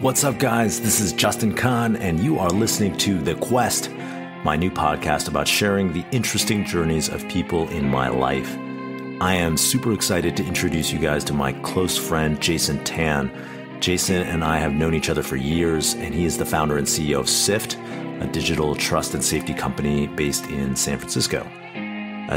What's up, guys? This is Justin Kan, and you are listening to The Quest, my new podcast about sharing the interesting journeys of people in my life. I am super excited to introduce you guys to my close friend, Jason Tan. Jason and I have known each other for years, and he is the founder and CEO of Sift, a digital trust and safety company based in San Francisco.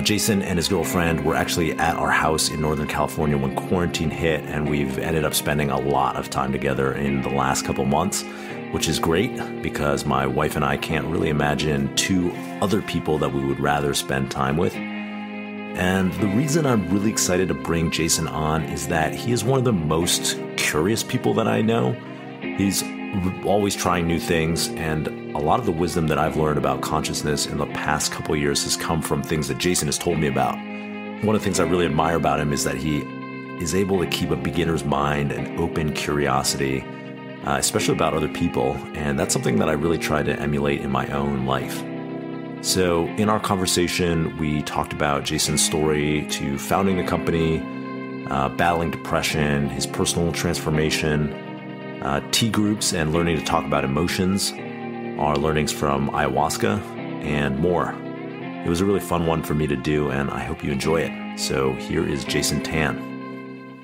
Jason and his girlfriend were actually at our house in Northern California when quarantine hit, and we've ended up spending a lot of time together in the last couple months, which is great because my wife and I can't really imagine two other people that we would rather spend time with. And the reason I'm really excited to bring Jason on is that he is one of the most curious people that I know. He's always trying new things, and a lot of the wisdom that I've learned about consciousness in the past couple of years has come from things that Jason has told me about. One of the things I really admire about him is that he is able to keep a beginner's mind and open curiosity, especially about other people, and that's something that I really try to emulate in my own life. So in our conversation, we talked about Jason's story to founding a company, battling depression, his personal transformation, T groups and learning to talk about emotions, our learnings from ayahuasca, and more. It was a really fun one for me to do, and I hope you enjoy it. So here is Jason Tan.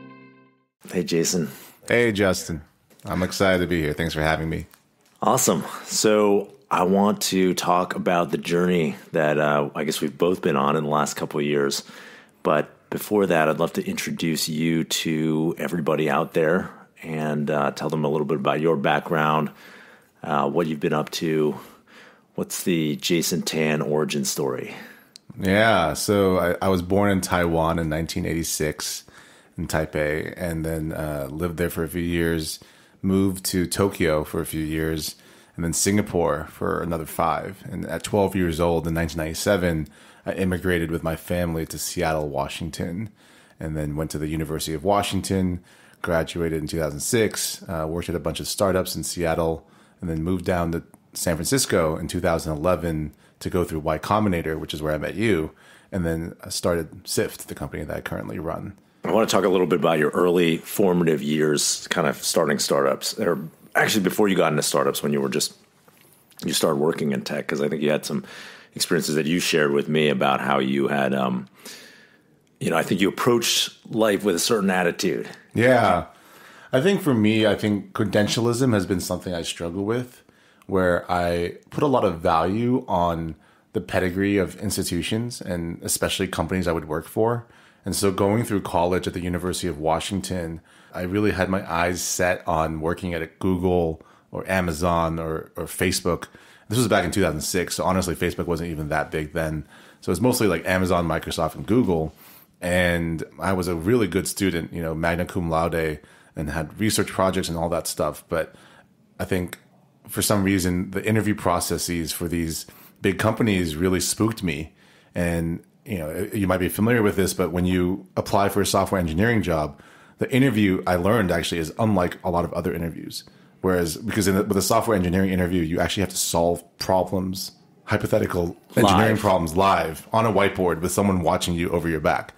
Hey, Jason. Hey, Justin. I'm excited to be here. Thanks for having me. Awesome. So I want to talk about the journey that I guess we've both been on in the last couple of years. But before that, I'd love to introduce you to everybody out there and tell them a little bit about your background, what you've been up to. What's the Jason Tan origin story? Yeah, so I was born in Taiwan in 1986 in Taipei, and then lived there for a few years, moved to Tokyo for a few years, and then Singapore for another 5. And at 12 years old in 1997, I immigrated with my family to Seattle, Washington, and then went to the University of Washington, graduated in 2006, worked at a bunch of startups in Seattle, and then moved down to San Francisco in 2011 to go through Y Combinator, which is where I met you, and then started Sift, the company that I currently run. I want to talk a little bit about your early formative years, kind of starting startups, or actually before you got into startups, when you were just, you started working in tech, because I think you had some experiences that you shared with me about how you had, you know, I think you approached life with a certain attitude. Yeah. I think for me, I think credentialism has been something I struggle with, where I put a lot of value on the pedigree of institutions and especially companies I would work for. And so going through college at the University of Washington, I really had my eyes set on working at Google or Amazon or Facebook. This was back in 2006. So honestly, Facebook wasn't even that big then. So it's mostly like Amazon, Microsoft, and Google. And I was a really good student, you know, magna cum laude, and had research projects and all that stuff. But I think for some reason, the interview processes for these big companies really spooked me. And, you know, you might be familiar with this, but when you apply for a software engineering job, the interview, I learned actually, is unlike a lot of other interviews. Whereas, because with a software engineering interview, you actually have to solve problems, hypothetical engineering problems live on a whiteboard with someone watching you over your back.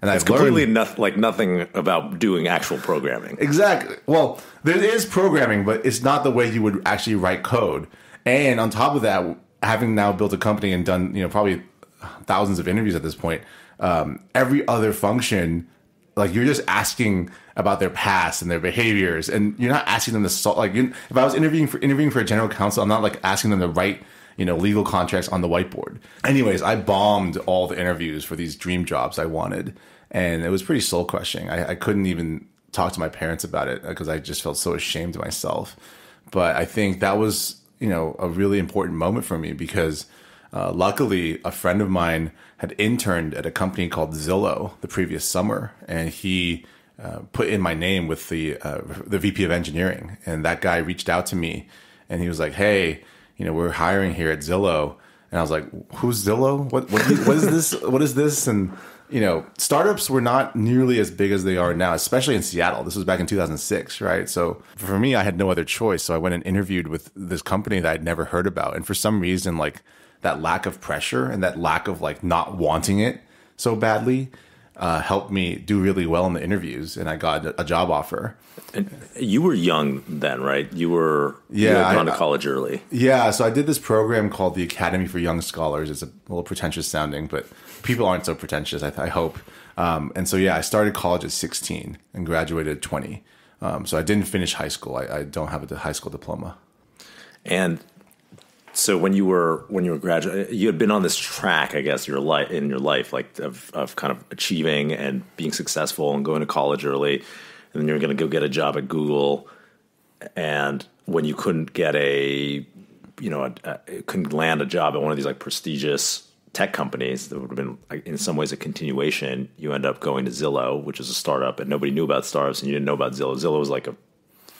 And it's completely nothing about doing actual programming. Exactly. Well, there is programming, but it's not the way you would actually write code. And on top of that, having now built a company and done, you know, probably thousands of interviews at this point, every other function, like, you're just asking about their past and their behaviors, and you're not asking them to solve. Like, if I was interviewing for a general counsel, I'm not like asking them to write, you know, legal contracts on the whiteboard. Anyways, I bombed all the interviews for these dream jobs I wanted. And it was pretty soul crushing. I couldn't even talk to my parents about it because I just felt so ashamed of myself. But I think that was, you know, a really important moment for me because luckily a friend of mine had interned at a company called Zillow the previous summer. And he put in my name with the VP of engineering. And that guy reached out to me and he was like, "Hey, you know, we're hiring here at Zillow." And I was like, "Who's Zillow? What is this? And, you know, startups were not nearly as big as they are now, especially in Seattle. This was back in 2006, right? So for me, I had no other choice. So I went and interviewed with this company that I'd never heard about. And for some reason, like, that lack of pressure and that lack of, like, not wanting it so badly helped me do really well in the interviews, and I got a job offer. And you were young then, right? You had gone to college early. Yeah, so I did this program called the Academy for Young Scholars. It's a little pretentious sounding, but people aren't so pretentious, I hope. And so, yeah, I started college at 16 and graduated at 20. So I didn't finish high school. I don't have a high school diploma. And so when you were graduating, you had been on this track, I guess, in your life, like of kind of achieving and being successful and going to college early, and then you were going to go get a job at Google. And when you couldn't get couldn't land a job at one of these like prestigious tech companies that would have been like, in some ways a continuation, you end up going to Zillow, which is a startup, and nobody knew about startups, and you didn't know about Zillow. Zillow was like a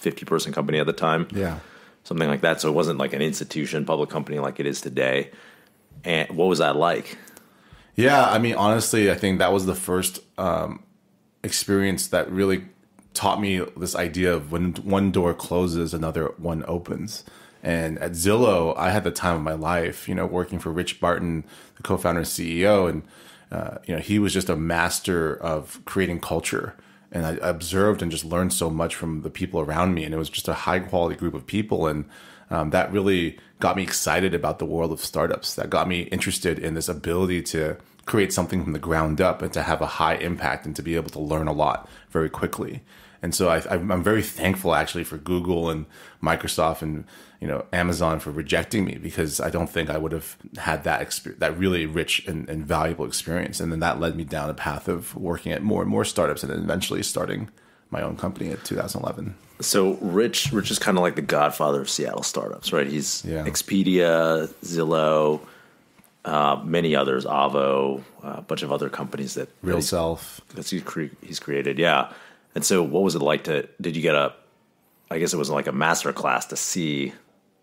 50-person company at the time. Yeah. Something like that. So it wasn't like an institution, public company like it is today. And what was that like? Yeah, I mean, honestly, I think that was the first experience that really taught me this idea of when one door closes, another one opens. And at Zillow, I had the time of my life, you know, working for Rich Barton, the co-founder and CEO. And, you know, he was just a master of creating culture. And I observed and just learned so much from the people around me. And it was just a high quality group of people. And that really got me excited about the world of startups. That got me interested in this ability to create something from the ground up and to have a high impact and to be able to learn a lot very quickly. And so I'm very thankful actually for Google and Microsoft and, you know, Amazon for rejecting me, because I don't think I would have had that experience, that really rich and valuable experience. And then that led me down a path of working at more and more startups, and then eventually starting my own company in 2011. So Rich is kind of like the godfather of Seattle startups, right? He's Expedia, Zillow, many others, Avvo, a bunch of other companies that RealSelf he's created. Yeah. And so what was it like did you get I guess it was like a master class to see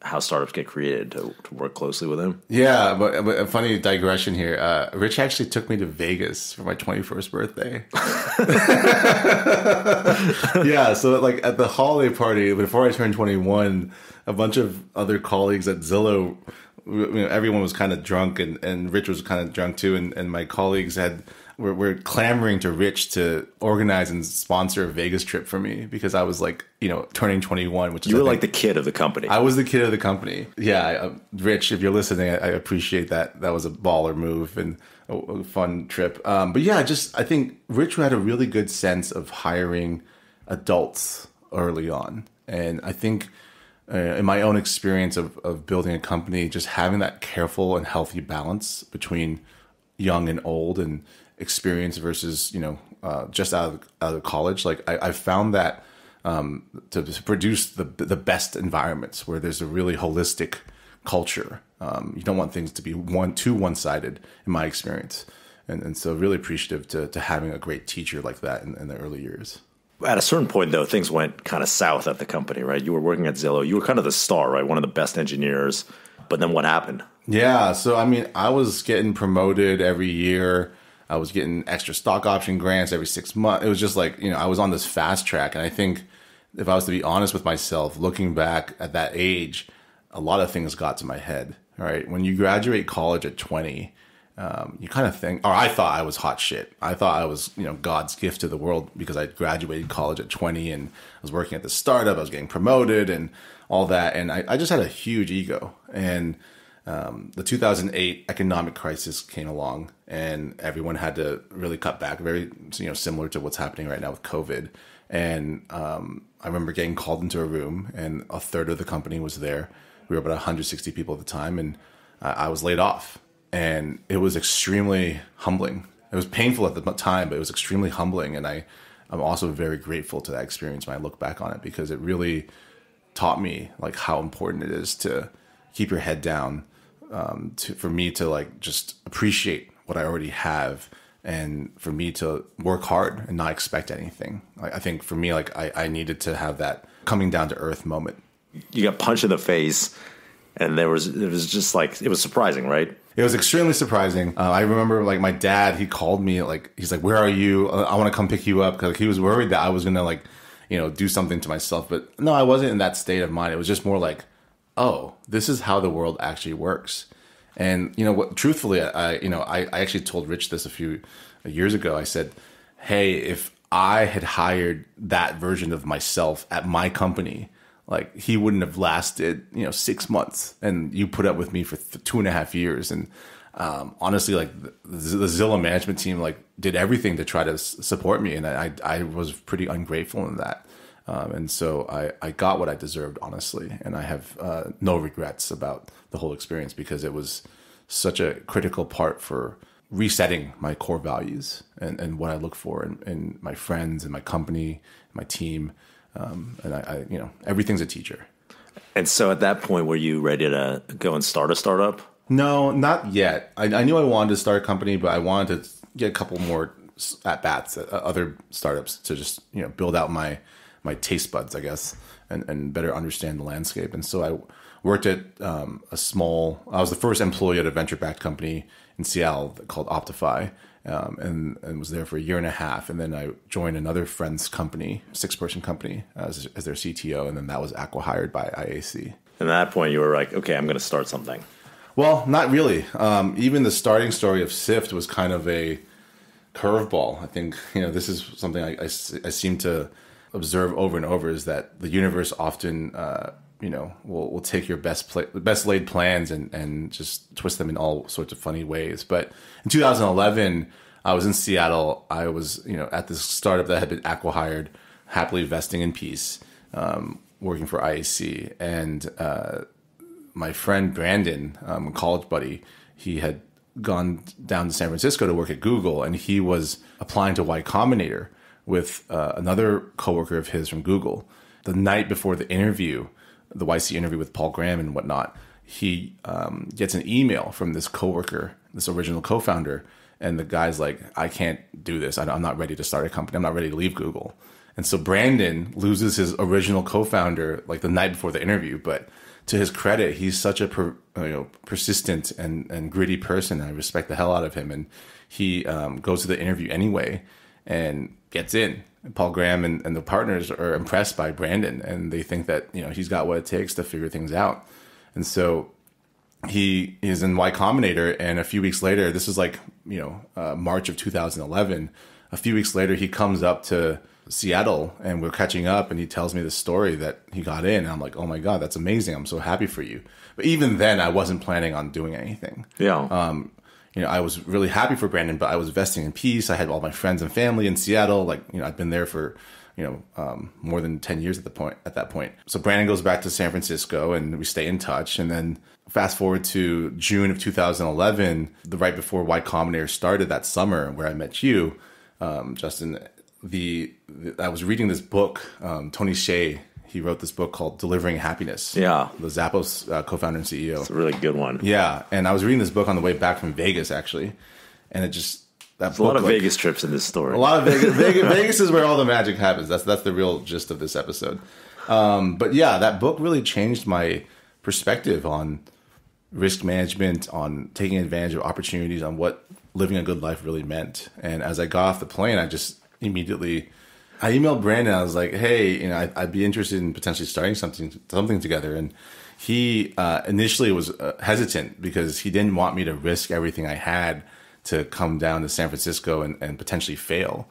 how startups get created, to work closely with them? Yeah, but a funny digression here. Rich actually took me to Vegas for my 21st birthday. Yeah, so like at the holiday party, before I turned 21, a bunch of other colleagues at Zillow, you know, everyone was kind of drunk, and Rich was kind of drunk too, and my colleagues were clamoring to Rich to organize and sponsor a Vegas trip for me, because I was like, you know, turning 21, which is... You were like the kid of the company. I was the kid of the company. Yeah. Rich, if you're listening, I appreciate that. That was a baller move and a fun trip. But yeah, I think Rich had a really good sense of hiring adults early on. And I think in my own experience of building a company, just having that careful and healthy balance between young and old and experience versus, you know, just out of college. Like I found that to produce the best environments where there's a really holistic culture. You don't want things to be too one-sided in my experience. And so really appreciative to having a great teacher like that in the early years. At a certain point though, things went kind of south at the company, right? You were working at Zillow. You were kind of the star, right? One of the best engineers. But then what happened? Yeah. So, I mean, I was getting promoted every year. I was getting extra stock option grants every 6 months. It was just like, you know, I was on this fast track. And I think if I was to be honest with myself, looking back at that age, a lot of things got to my head. All right. When you graduate college at 20, you kind of think, or I thought I was hot shit. I thought I was, you know, God's gift to the world, because I graduated college at 20 and I was working at the startup. I was getting promoted and all that. And I just had a huge ego. And the 2008 economic crisis came along, and everyone had to really cut back, very, you know, similar to what's happening right now with COVID. And I remember getting called into a room, and a third of the company was there. We were about 160 people at the time, and I was laid off. And it was extremely humbling. It was painful at the time, but it was extremely humbling. And I'm also very grateful to that experience when I look back on it, because it really taught me like how important it is to keep your head down. For me to like just appreciate what I already have, and for me to work hard and not expect anything. Like, I think for me, like I needed to have that coming down to earth moment. You got punched in the face, and it was just like, it was surprising, right? It was extremely surprising. I remember like my dad, he called me, like he's like, "Where are you? I want to come pick you up," because like, he was worried that I was gonna like, you know, do something to myself. But no, I wasn't in that state of mind. It was just more like, oh, this is how the world actually works. And, you know, what, truthfully, I actually told Rich this a few years ago, I said, hey, if I had hired that version of myself at my company, like, he wouldn't have lasted, 6 months, and you put up with me for 2.5 years. And honestly, like, the Zillow management team, like, did everything to try to support me. And I was pretty ungrateful in that. And so I got what I deserved, honestly. And I have no regrets about the whole experience, because it was such a critical part for resetting my core values and what I look for in my friends and my company, my team. And I everything's a teacher. And so at that point, were you ready to go and start a startup? No, not yet. I knew I wanted to start a company, but I wanted to get a couple more at-bats at other startups to just, build out my taste buds, I guess, and better understand the landscape. And so I worked at I was the first employee at a venture-backed company in Seattle called Optify. And was there for 1.5 years. And then I joined another friend's company, 6-person company, as their CTO. And then that was acquired by IAC. And at that point, you were like, okay, I'm going to start something. Well, not really. Even the starting story of Sift was kind of a curveball. I think, this is something I seem to observe over and over, is that the universe often, will take your best laid plans and just twist them in all sorts of funny ways. But in 2011, I was in Seattle. I was, at this startup that had been acquired, happily vesting in peace, working for IAC. And my friend Brandon, a college buddy, he had gone down to San Francisco to work at Google, and he was applying to Y Combinator with another coworker of his from Google. The night before the interview, the YC interview with Paul Graham and whatnot, he gets an email from this coworker, this original co-founder, and the guy's like, I can't do this. I'm not ready to start a company. I'm not ready to leave Google. And so Brandon loses his original co-founder like the night before the interview. But to his credit, he's such a persistent and gritty person. I respect the hell out of him. And he goes to the interview anyway and gets in. Paul Graham and the partners are impressed by Brandon, and they think that, he's got what it takes to figure things out. And so he is in Y Combinator, and a few weeks later, this is like, March of 2011. A few weeks later, he comes up to Seattle and we're catching up, and he tells me the story that he got in. And I'm like, oh my God, that's amazing. I'm so happy for you. But even then, I wasn't planning on doing anything. Yeah. I was really happy for Brandon, but I was vesting in peace. I had all my friends and family in Seattle. Like, I'd been there for, more than 10 years at that point. So Brandon goes back to San Francisco and we stay in touch. And then fast forward to June of 2011, right before Y Combinator started that summer, where I met you, Justin, I was reading this book, Tony Hsieh. He wrote this book called Delivering Happiness. Yeah. The Zappos co-founder and CEO. It's a really good one. Yeah. And I was reading this book on the way back from Vegas, actually. And it just... There's a lot of Vegas trips in this story. A lot of Vegas. Vegas is where all the magic happens. That's the real gist of this episode. But yeah, that book really changed my perspective on risk management, on taking advantage of opportunities, on what living a good life really meant. And as I got off the plane, I just immediately... I emailed Brandon. I was like, hey, I'd be interested in potentially starting something together. And he initially was hesitant because he didn't want me to risk everything I had to come down to San Francisco and potentially fail.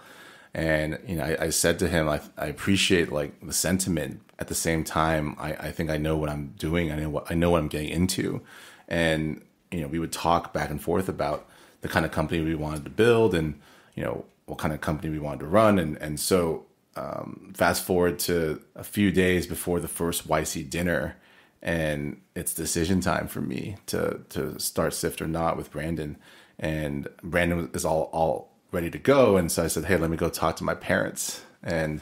And, I said to him, I appreciate like the sentiment. At the same time, I think I know what I'm doing. I know what I'm getting into. And, we would talk back and forth about the kind of company we wanted to build and, what kind of company we wanted to run. And so fast forward to a few days before the first YC dinner, and it's decision time for me to start Sift or not with Brandon. And Brandon is all ready to go. And so I said, hey, let me go talk to my parents. And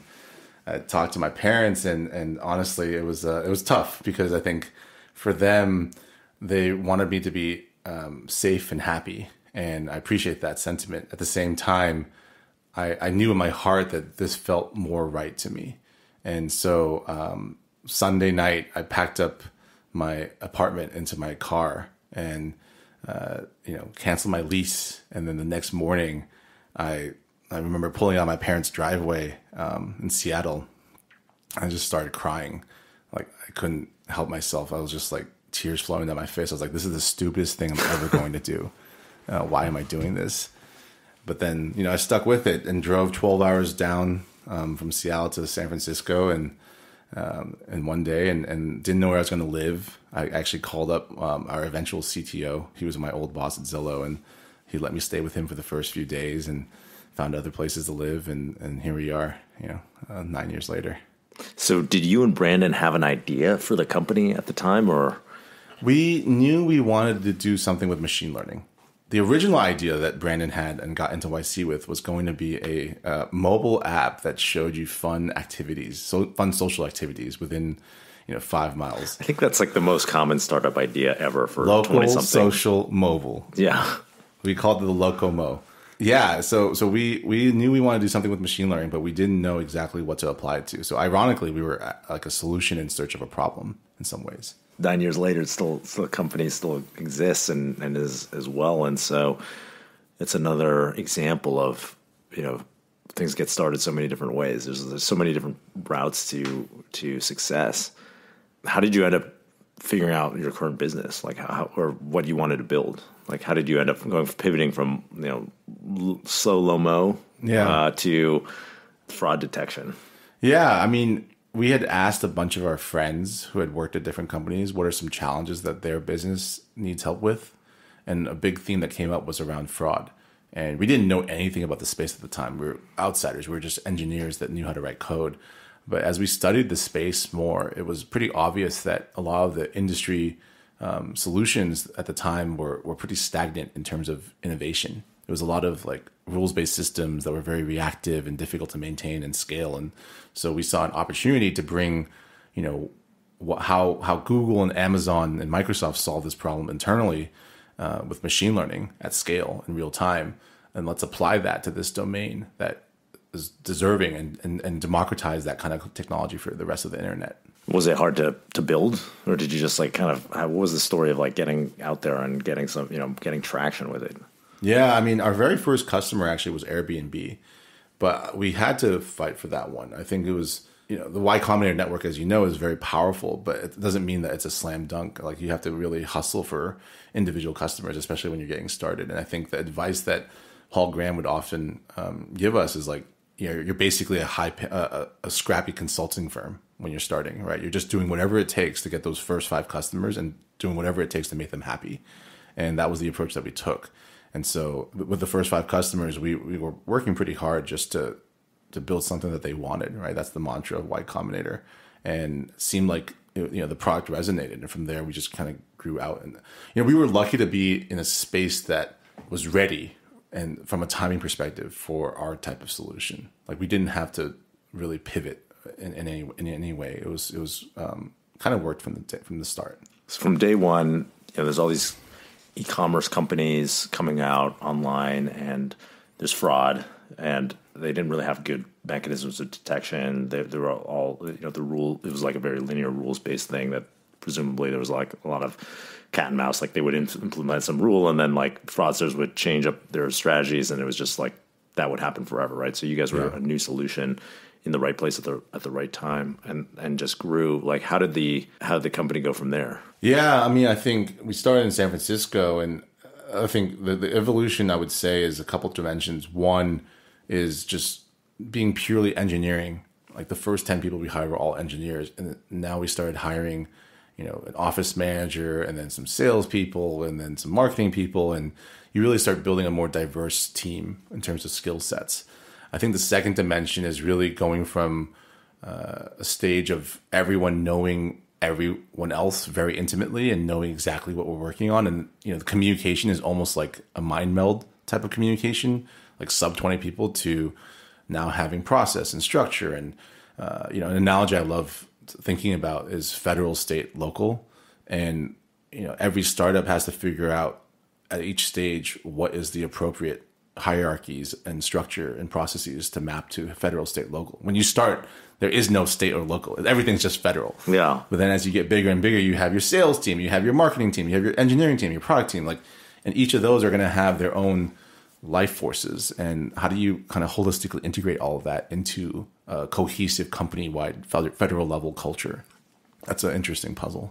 I talked to my parents, and honestly, it was tough, because I think for them, they wanted me to be safe and happy. And I appreciate that sentiment. At the same time, I knew in my heart that this felt more right to me. And so Sunday night, I packed up my apartment into my car and, canceled my lease. And then the next morning, I remember pulling out my parents' driveway in Seattle. I just started crying. Like, I couldn't help myself. I was just like, tears flowing down my face. I was like, this is the stupidest thing I'm ever going to do. Why am I doing this? But then, you know, I stuck with it and drove 12 hours down from Seattle to San Francisco and one day and didn't know where I was going to live. I actually called up our eventual CTO. He was my old boss at Zillow, and he let me stay with him for the first few days and found other places to live. And here we are, you know, 9 years later. So did you and Brandon have an idea for the company at the time, or? We knew we wanted to do something with machine learning. The original idea that Brandon had and got into YC with was going to be a mobile app that showed you fun activities, so fun social activities within, you know, 5 miles. I think that's like the most common startup idea ever for 20-something. Local, social, mobile. Yeah. We called it the Locomo. Yeah. So we knew we wanted to do something with machine learning, but we didn't know exactly what to apply it to. So ironically, we were like a solution in search of a problem in some ways. 9 years later, it's still the company still exists and is as well. And so it's another example of, you know, things get started so many different ways. There's so many different routes to success. How did you end up figuring out your current business? Like how, or what you wanted to build? Like how did you end up pivoting from, you know, slow Lomo to fraud detection? Yeah. I mean, we had asked a bunch of our friends who had worked at different companies, what are some challenges that their business needs help with? And a big theme that came up was around fraud. And we didn't know anything about the space at the time. We were outsiders. We were just engineers that knew how to write code. But as we studied the space more, it was pretty obvious that a lot of the industry solutions at the time were pretty stagnant in terms of innovation. It was a lot of like rules-based systems that were very reactive and difficult to maintain and scale. And so we saw an opportunity to bring, you know, how Google and Amazon and Microsoft solve this problem internally with machine learning at scale in real time. And let's apply that to this domain that is deserving and democratize that kind of technology for the rest of the internet. Was it hard to build, or did you just like kind of, what was the story of like getting out there and getting some, you know, getting traction with it? Yeah, I mean, our very first customer actually was Airbnb, but we had to fight for that one. I think it was, you know, the Y Combinator network, as you know, is very powerful, but it doesn't mean that it's a slam dunk. Like you have to really hustle for individual customers, especially when you're getting started. And I think the advice that Paul Graham would often give us is like, you know, you're basically a scrappy consulting firm when you're starting, right? You're just doing whatever it takes to get those first 5 customers and doing whatever it takes to make them happy. And that was the approach that we took. And so with the first 5 customers, we were working pretty hard just to build something that they wanted, right? That's the mantra of Y Combinator. And it seemed like, you know, the product resonated. And from there, we just kind of grew out. And, you know, we were lucky to be in a space that was ready and from a timing perspective for our type of solution. Like we didn't have to really pivot in any way. It was kind of worked from the start. So from day one, you know, there's all these e-commerce companies coming out online and there's fraud and they didn't really have good mechanisms of detection. They were all, you know, it was like a very linear rules-based thing that presumably there was like a lot of cat and mouse, like they would implement some rule and then like fraudsters would change up their strategies and it was just like, that would happen forever, right? So you guys were a new solution in the right place at the right time and just grew. Like how did the company go from there? Yeah, I mean, I think we started in San Francisco, and I think the evolution, I would say, is a couple dimensions. One is just being purely engineering. Like the first 10 people we hired were all engineers, and now we started hiring, you know, an office manager and then some salespeople and then some marketing people, and you really start building a more diverse team in terms of skill sets. I think the second dimension is really going from a stage of everyone knowing everyone else very intimately and knowing exactly what we're working on. And, you know, the communication is almost like a mind meld type of communication, like sub 20 people to now having process and structure. And, you know, an analogy I love thinking about is federal, state, local. And, you know, every startup has to figure out at each stage what is the appropriate hierarchies and structure and processes to map to federal, state, local. When you start, there is no state or local. Everything's just federal. Yeah. But then as you get bigger and bigger, you have your sales team, you have your marketing team, you have your engineering team, your product team. Like, and each of those are going to have their own life forces. And how do you kind of holistically integrate all of that into a cohesive company-wide federal level culture? That's an interesting puzzle.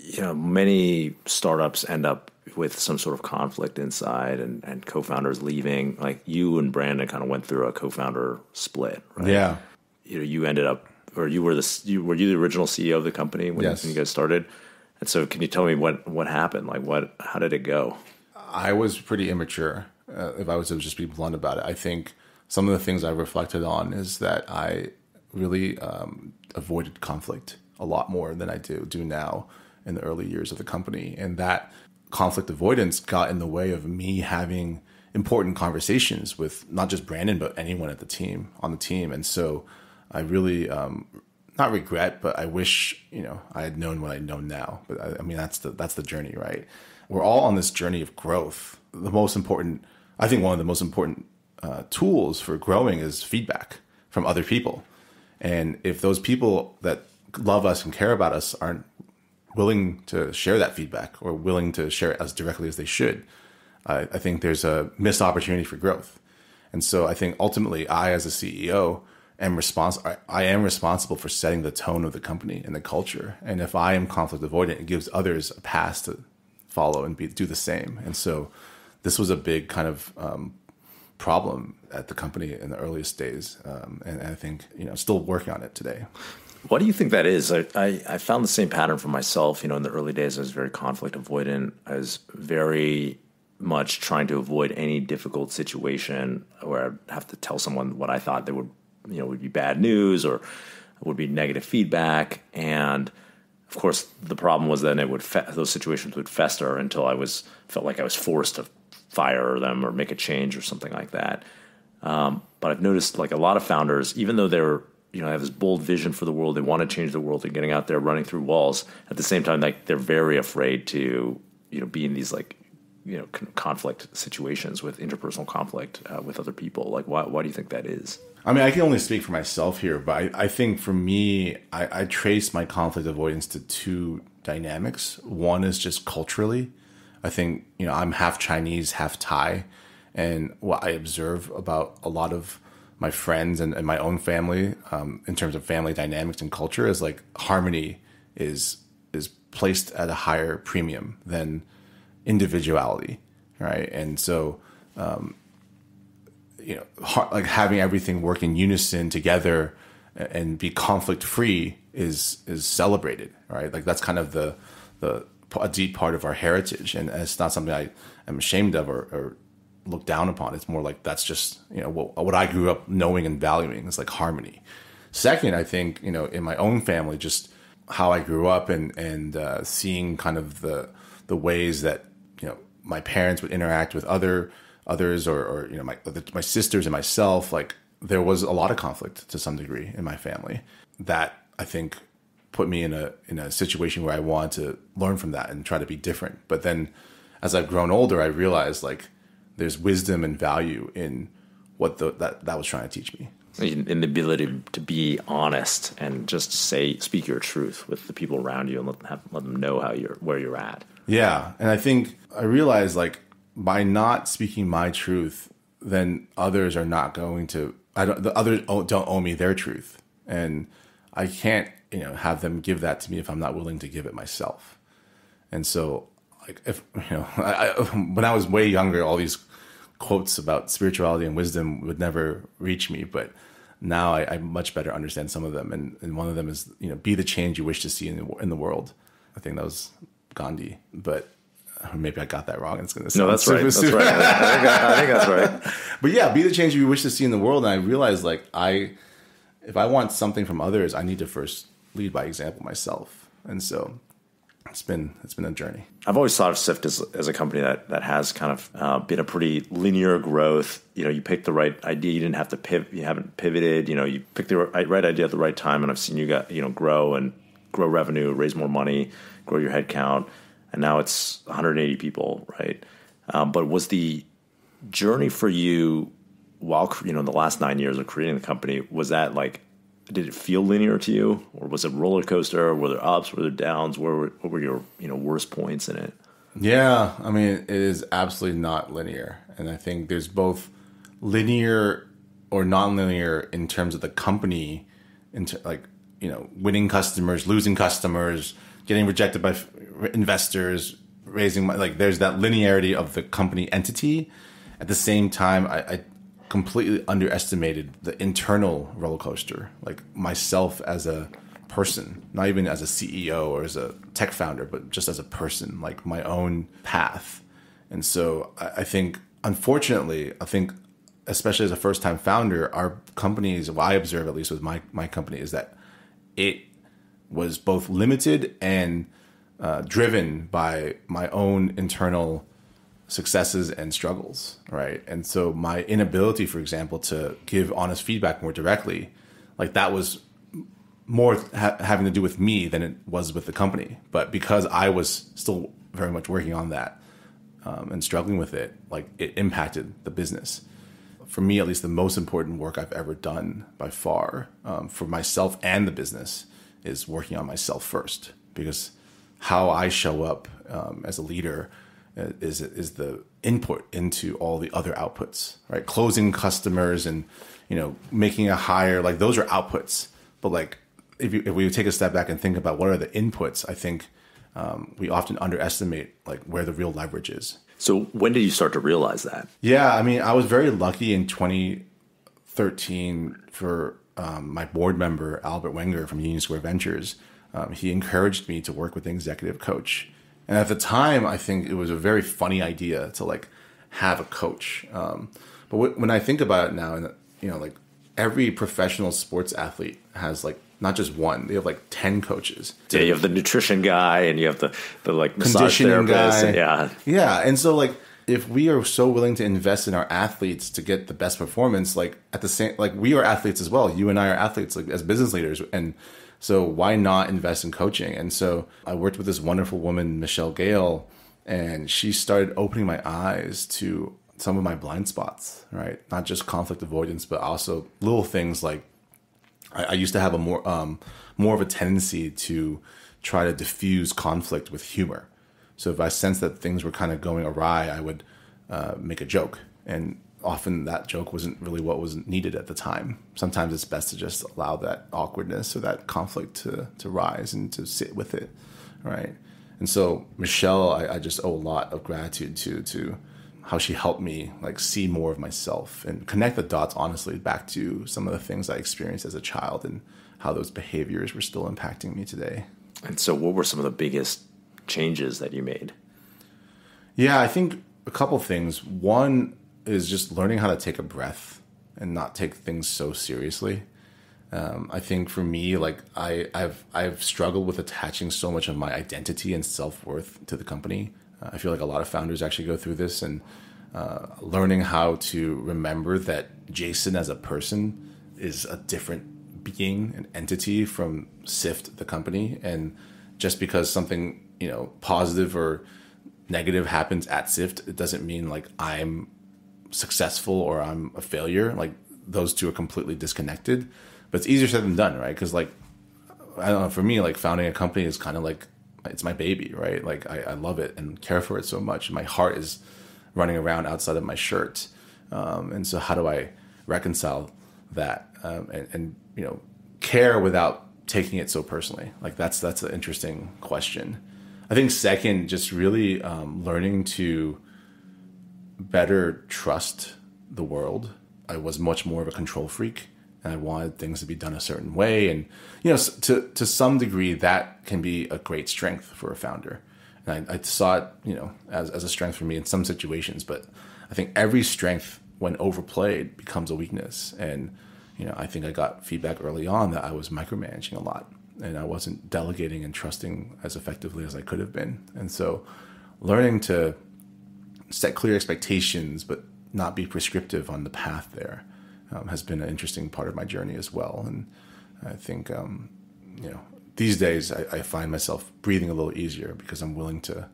You know, many startups end up with some sort of conflict inside and co-founders leaving, like you and Brandon kind of went through a co-founder split, right? Yeah. You know, you ended up, or were you the original CEO of the company when you guys started? And so can you tell me what happened? Like how did it go? I was pretty immature. If I was to just be blunt about it, I think some of the things I reflected on is that I really avoided conflict a lot more than I do now in the early years of the company. And that conflict avoidance got in the way of me having important conversations with not just Brandon, but anyone at the team, on the team. And so I really, not regret, but I wish, you know, I had known what I know now. But I mean, that's the journey, right? We're all on this journey of growth. The most important, I think one of the most important tools for growing is feedback from other people. And if those people that love us and care about us aren't willing to share that feedback or willing to share it as directly as they should, I think there's a missed opportunity for growth. And so I think ultimately I, as a CEO, I am responsible for setting the tone of the company and the culture. And if I am conflict avoidant, it gives others a pass to follow and do the same. And so this was a big kind of problem at the company in the earliest days. And I think, you know, still working on it today. What do you think that is? I found the same pattern for myself. You know, in the early days, I was very conflict avoidant. I was very much trying to avoid any difficult situation where I'd have to tell someone what I thought they would be bad news or would be negative feedback. And of course, the problem was then those situations would fester until I felt like I was forced to fire them or make a change or something like that. But I've noticed like a lot of founders, even though they're, you know, have this bold vision for the world, they want to change the world, they're getting out there running through walls. At the same time, like they're very afraid to, you know, be in these like, you know, conflict situations with interpersonal conflict with other people. Like, why do you think that is? I mean, I can only speak for myself here, but I think for me, I trace my conflict avoidance to two dynamics. One is just culturally. I think, you know, I'm half Chinese, half Thai. And what I observe about a lot of my friends and my own family in terms of family dynamics and culture is like harmony is placed at a higher premium than individuality, right? And so, you know, like having everything work in unison together and be conflict free is celebrated, right? Like that's kind of a deep part of our heritage, and it's not something I am ashamed of or look down upon. It's more like that's just, you know, what I grew up knowing and valuing is like harmony. Second, I think, you know, in my own family, just how I grew up and seeing kind of the ways that, you know, my parents would interact with others or you know, my sisters and myself, like there was a lot of conflict to some degree in my family that I think put me in a situation where I wanted to learn from that and try to be different. But then as I've grown older, I realized like there's wisdom and value in what that was trying to teach me. In the ability to be honest and just speak your truth with the people around you and let them know where you're at. Yeah. And I think I realized like by not speaking my truth, then others are not going to, the others don't owe me their truth. And I can't, you know, have them give that to me if I'm not willing to give it myself. And so like if, you know, when I was way younger, all these quotes about spirituality and wisdom would never reach me, but now I much better understand some of them. And one of them is, you know, be the change you wish to see in the world. I think that was Gandhi, but maybe I got that wrong. It's going to sound super. That's right. I think that's right. But yeah, be the change you wish to see in the world. And I realized like if I want something from others, I need to first lead by example myself. And so it's been a journey. I've always thought of Sift as a company that has kind of been a pretty linear growth. You know, you picked the right idea. You didn't have to pivot. You haven't pivoted. You know, you picked the right idea at the right time. And I've seen you grow revenue, raise more money, grow your headcount. And now it's 180 people, right? But was the journey for you while, you know, in the last 9 years of creating the company, was that like, did it feel linear to you, or was it a roller coaster? Were there ups? Were there downs? What were your, you know, worst points in it? Yeah, I mean, it is absolutely not linear, and I think there's both linear or non-linear in terms of the company, like, you know, winning customers, losing customers, getting rejected by investors, raising money, like there's that linearity of the company entity. At the same time, I completely underestimated the internal roller coaster, like myself as a person, not even as a CEO or as a tech founder, but just as a person, like my own path. And so I think, unfortunately, I think, especially as a first-time founder, our companies, what I observe, at least with my company, is that it was both limited and driven by my own internal successes and struggles, right? And so my inability, for example, to give honest feedback more directly, like that was more having to do with me than it was with the company. But because I was still very much working on that and struggling with it, like it impacted the business. For me, at least, the most important work I've ever done by far for myself and the business is working on myself first, because how I show up as a leader is the input into all the other outputs, right? Closing customers and, you know, making a hire, like those are outputs. But like, if we take a step back and think about what are the inputs, I think we often underestimate like where the real leverage is. So when did you start to realize that? Yeah, I mean, I was very lucky in 2013 for my board member, Albert Wenger from Union Square Ventures. He encouraged me to work with an executive coach. And at the time, I think it was a very funny idea to like have a coach. But when I think about it now, and you know, like every professional sports athlete has like not just one, they have like 10 coaches. Yeah, you have the nutrition guy and you have the like massage therapist. Conditioning guy. Yeah. And so like if we are so willing to invest in our athletes to get the best performance, like at the same, like we are athletes as well. You and I are athletes, like as business leaders. And so why not invest in coaching? And so I worked with this wonderful woman, Michelle Gale, and she started opening my eyes to some of my blind spots, right? Not just conflict avoidance, but also little things like I used to have a more of a tendency to try to diffuse conflict with humor. So if I sensed that things were kind of going awry, I would make a joke. And often that joke wasn't really what was needed at the time. Sometimes it's best to just allow that awkwardness or that conflict to rise and to sit with it, right? And so Michelle, I just owe a lot of gratitude to how she helped me like see more of myself and connect the dots, honestly, back to some of the things I experienced as a child and how those behaviors were still impacting me today. And so what were some of the biggest changes that you made? Yeah, I think a couple things. One is just learning how to take a breath and not take things so seriously. I think for me, like I've struggled with attaching so much of my identity and self-worth to the company. I feel like a lot of founders actually go through this, and learning how to remember that Jason as a person is a different being, an entity from Sift, the company. And just because something, you know, positive or negative happens at Sift, it doesn't mean like I'm successful or I'm a failure. Like those two are completely disconnected, but it's easier said than done, right? Because like, I don't know, for me, like founding a company is kind of like, it's my baby, right? Like I love it and care for it so much. My heart is running around outside of my shirt. And so how do I reconcile that and, you know, care without taking it so personally? Like that's an interesting question. I think second, just really learning to better trust the world. I was much more of a control freak, and I wanted things to be done a certain way. And, you know, to some degree, that can be a great strength for a founder. And I saw it, you know, as a strength for me in some situations. But I think every strength, when overplayed, becomes a weakness. And, you know, I think I got feedback early on that I was micromanaging a lot, and I wasn't delegating and trusting as effectively as I could have been. And so learning to set clear expectations but not be prescriptive on the path there has been an interesting part of my journey as well. And I think, you know, these days I find myself breathing a little easier because I'm willing to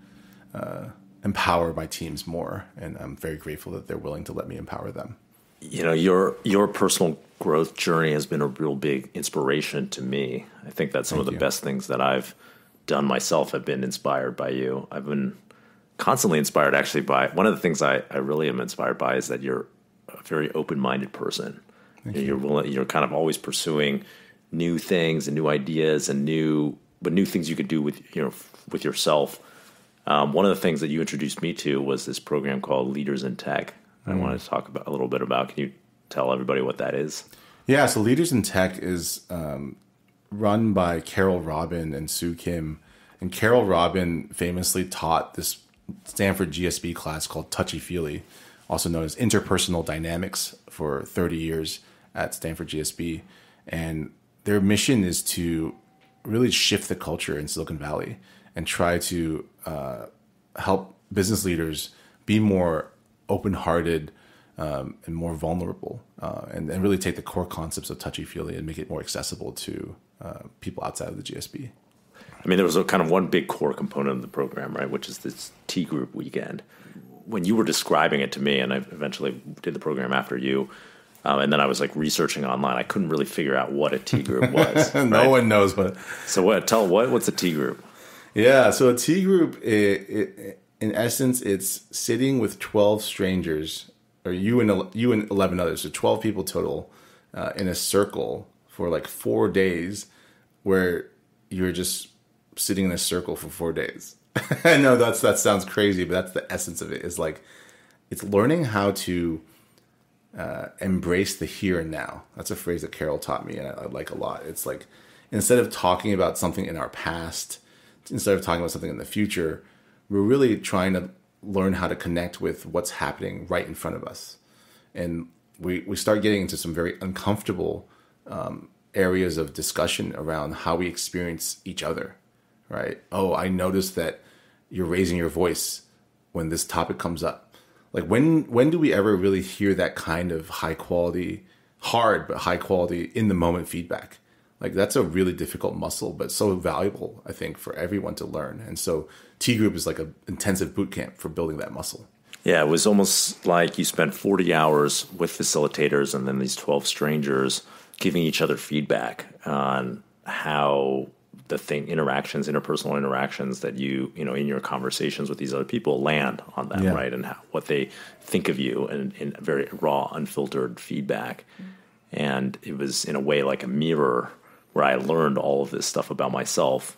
empower my teams more. And I'm very grateful that they're willing to let me empower them. You know, your personal growth journey has been a real big inspiration to me. I think that some of the best things that I've done myself have been inspired by you. I've been constantly inspired, actually, by one of the things I really am inspired by is that you're a very open-minded person. You're kind of always pursuing new things and new ideas and new things you could do with, you know, with yourself One of the things that you introduced me to was this program called Leaders in Tech. I wanted to talk about a little bit about. Can you tell everybody what that is? Yeah, so Leaders in Tech is run by Carol Robin and Sue Kim. And Carol Robin famously taught this Stanford GSB class called Touchy Feely, also known as Interpersonal Dynamics, for 30 years at Stanford GSB. And their mission is to really shift the culture in Silicon Valley and try to help business leaders be more open-hearted and more vulnerable, and really take the core concepts of touchy-feely and make it more accessible to people outside of the GSB. I mean, there was a kind of one big core component of the program, right, which is this T group weekend. When you were describing it to me, and I eventually did the program after you, and then I was like researching online. I couldn't really figure out what a T group was. No right? one knows, but so what? Tell what's a T group? Yeah, so a T group, in essence, it's sitting with 12 strangers, or you and 11 others, so 12 people total, in a circle for like 4 days, where you're just sitting in a circle for 4 days. I know that sounds crazy, but that's the essence of it. Is like it's learning how to embrace the here and now. That's a phrase that Carol taught me, and I like a lot. It's like instead of talking about something in our past, instead of talking about something in the future, we're really trying to learn how to connect with what's happening right in front of us. And we start getting into some very uncomfortable areas of discussion around how we experience each other, right? Oh, I noticed that you're raising your voice when this topic comes up. Like when do we ever really hear that kind of high quality, hard, but high quality in the moment feedback? Like that's a really difficult muscle, but so valuable, I think, for everyone to learn. And so T group is like an intensive boot camp for building that muscle. Yeah, it was almost like you spent 40 hours with facilitators and then these 12 strangers giving each other feedback on how the interpersonal interactions that you know, in your conversations with these other people land on them, yeah. right? And what they think of you in very raw, unfiltered feedback. And it was in a way like a mirror where I learned all of this stuff about myself,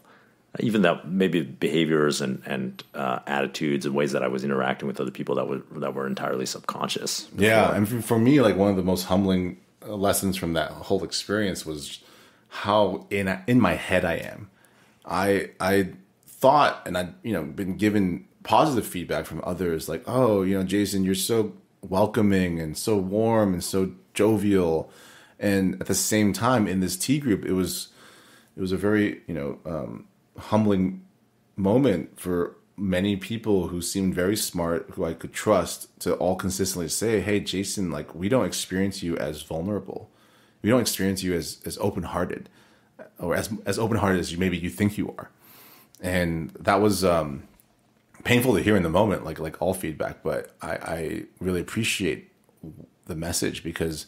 even that maybe behaviors and attitudes and ways that I was interacting with other people that were entirely subconscious. Before. Yeah, and for me, like one of the most humbling lessons from that whole experience was how in my head I am. I thought, and I'd been given positive feedback from others, like, oh, Jason, you're so welcoming and so warm and so jovial. And at the same time, in this T group, it was a very humbling moment for many people who seemed very smart, who I could trust, to all consistently say, "Hey, Jason, like we don't experience you as vulnerable. We don't experience you as open hearted, or as open hearted as maybe you think you are." And that was painful to hear in the moment, like all feedback. But I really appreciate the message because.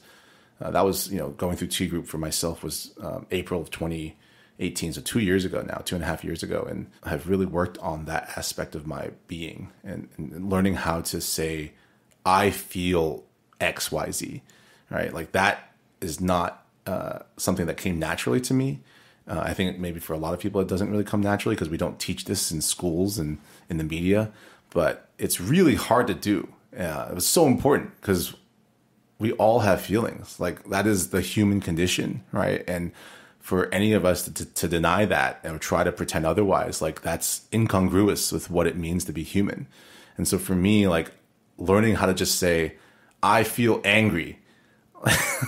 That was, going through T group for myself was April of 2018, so 2 years ago now, 2.5 years ago. And I've really worked on that aspect of my being and learning how to say, I feel X, Y, Z, right? Like that is not something that came naturally to me. I think maybe for a lot of people, it doesn't really come naturally because we don't teach this in schools and in the media, but it's really hard to do. It was so important because we all have feelings. Like that is the human condition, right? And for any of us to deny that or try to pretend otherwise, like that's incongruous with what it means to be human. And so for me, like learning how to just say, I feel angry.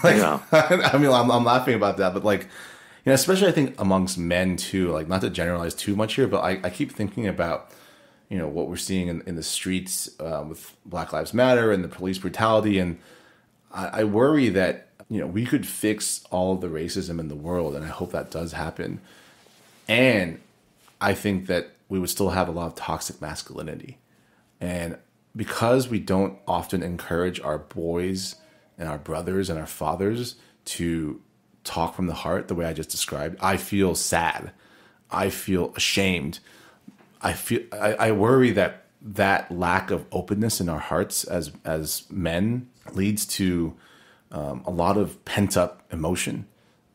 Like, yeah. I mean, I'm laughing about that, but like, especially I think amongst men too, like not to generalize too much here, but I keep thinking about what we're seeing in the streets with Black Lives Matter and the police brutality, and I worry that, we could fix all of the racism in the world, and I hope that does happen. And I think that we would still have a lot of toxic masculinity. And because we don't often encourage our boys and our brothers and our fathers to talk from the heart the way I just described, I feel sad. I feel ashamed. I worry that that lack of openness in our hearts as men leads to a lot of pent-up emotion,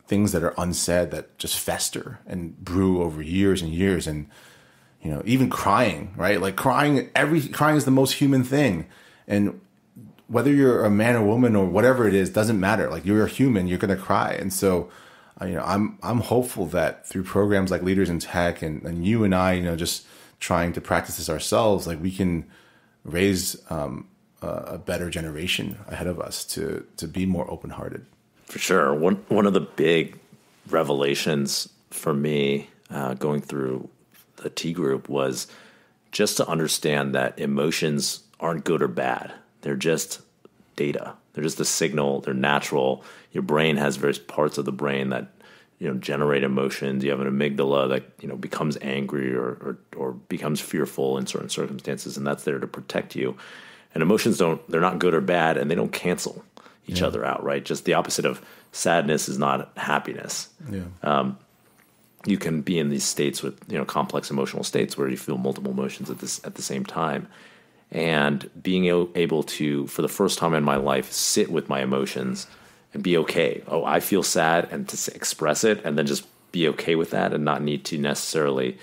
things that are unsaid that just fester and brew over years and years. And you know, even crying, right? Like crying is the most human thing. And whether you're a man or woman or whatever it is, doesn't matter. Like, you're a human, you're going to cry. And so, you know, I'm hopeful that through programs like Leaders in Tech and you and I, you know, just trying to practice this ourselves, like, we can raise a better generation ahead of us to be more open-hearted. For sure. One of the big revelations for me going through the T group was just to understand that emotions aren't good or bad. They're just data. They're just a signal. They're natural. Your brain has various parts of the brain that, you know, generate emotions. You have an amygdala that, you know, becomes angry or becomes fearful in certain circumstances, and that's there to protect you. And emotions they're not good or bad, and they don't cancel each other out, right? Just the opposite of sadness is not happiness. Yeah. You can be in these states with, you know, complex emotional states where you feel multiple emotions at the same time. And being able to, for the first time in my life, sit with my emotions and be okay. Oh, I feel sad, and to express it and then just be okay with that and not need to necessarily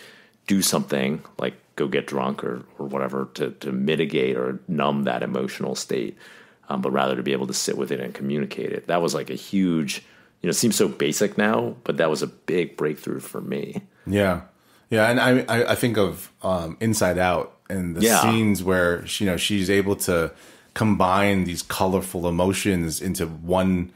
do something like go get drunk or whatever to mitigate or numb that emotional state, but rather to be able to sit with it and communicate it. That was like a huge, you know, it seems so basic now, but that was a big breakthrough for me. Yeah. Yeah. And I think of Inside Out and the scenes where, you know, she's able to combine these colorful emotions into one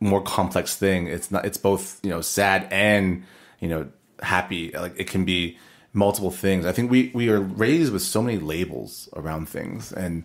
more complex thing. It's both, you know, sad and, you know, happy. Like, it can be multiple things. I think we are raised with so many labels around things, and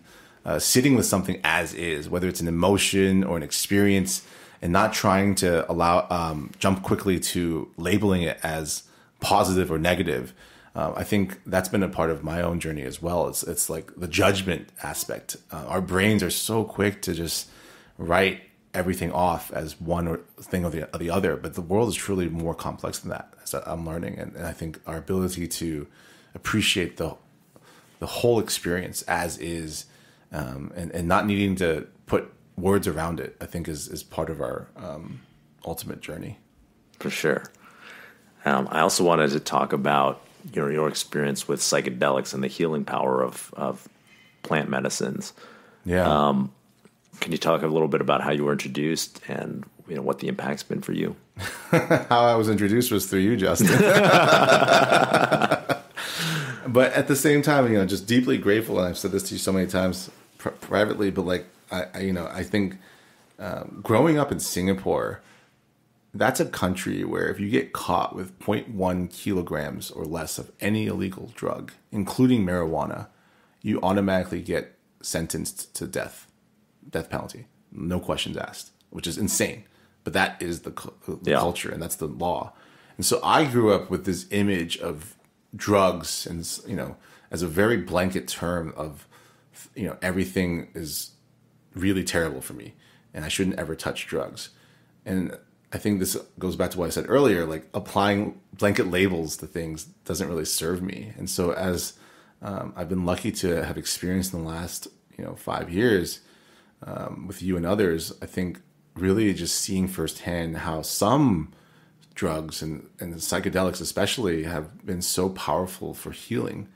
sitting with something as is, whether it's an emotion or an experience, and not trying to allow jump quickly to labeling it as positive or negative. I think that's been a part of my own journey as well. It's like the judgment aspect. Our brains are so quick to just write everything off as one thing or the other, but the world is truly more complex than that, as I'm learning. And I think our ability to appreciate the whole experience as is, and not needing to put words around it, I think is part of our ultimate journey. For sure. I also wanted to talk about your experience with psychedelics and the healing power of plant medicines. Yeah. Can you talk a little bit about how you were introduced and, you know, what the impact's been for you? How I was introduced was through you, Justin. But at the same time, you know, just deeply grateful. And I've said this to you so many times privately, but like, I think growing up in Singapore, that's a country where if you get caught with 0.1 kilograms or less of any illegal drug, including marijuana, you automatically get sentenced to death penalty, no questions asked, which is insane. But that is the culture, and that's the law. And so I grew up with this image of drugs, and, you know, as a very blanket term of, you know, everything is really terrible for me, and I shouldn't ever touch drugs. And I think this goes back to what I said earlier, like applying blanket labels to things doesn't really serve me. And so as I've been lucky to have experienced in the last, you know, 5 years with you and others, I think really just seeing firsthand how some drugs and psychedelics especially have been so powerful for healing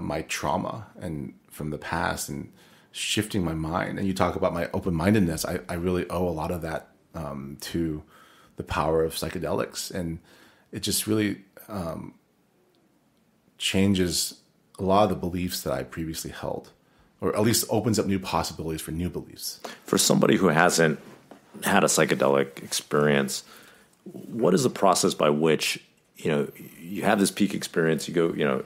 my trauma and from the past and shifting my mind. And you talk about my open-mindedness. I really owe a lot of that to the power of psychedelics, and it just really changes a lot of the beliefs that I previously held, or at least opens up new possibilities for new beliefs. For somebody who hasn't had a psychedelic experience, what is the process by which, you know, you have this peak experience, you go, you know,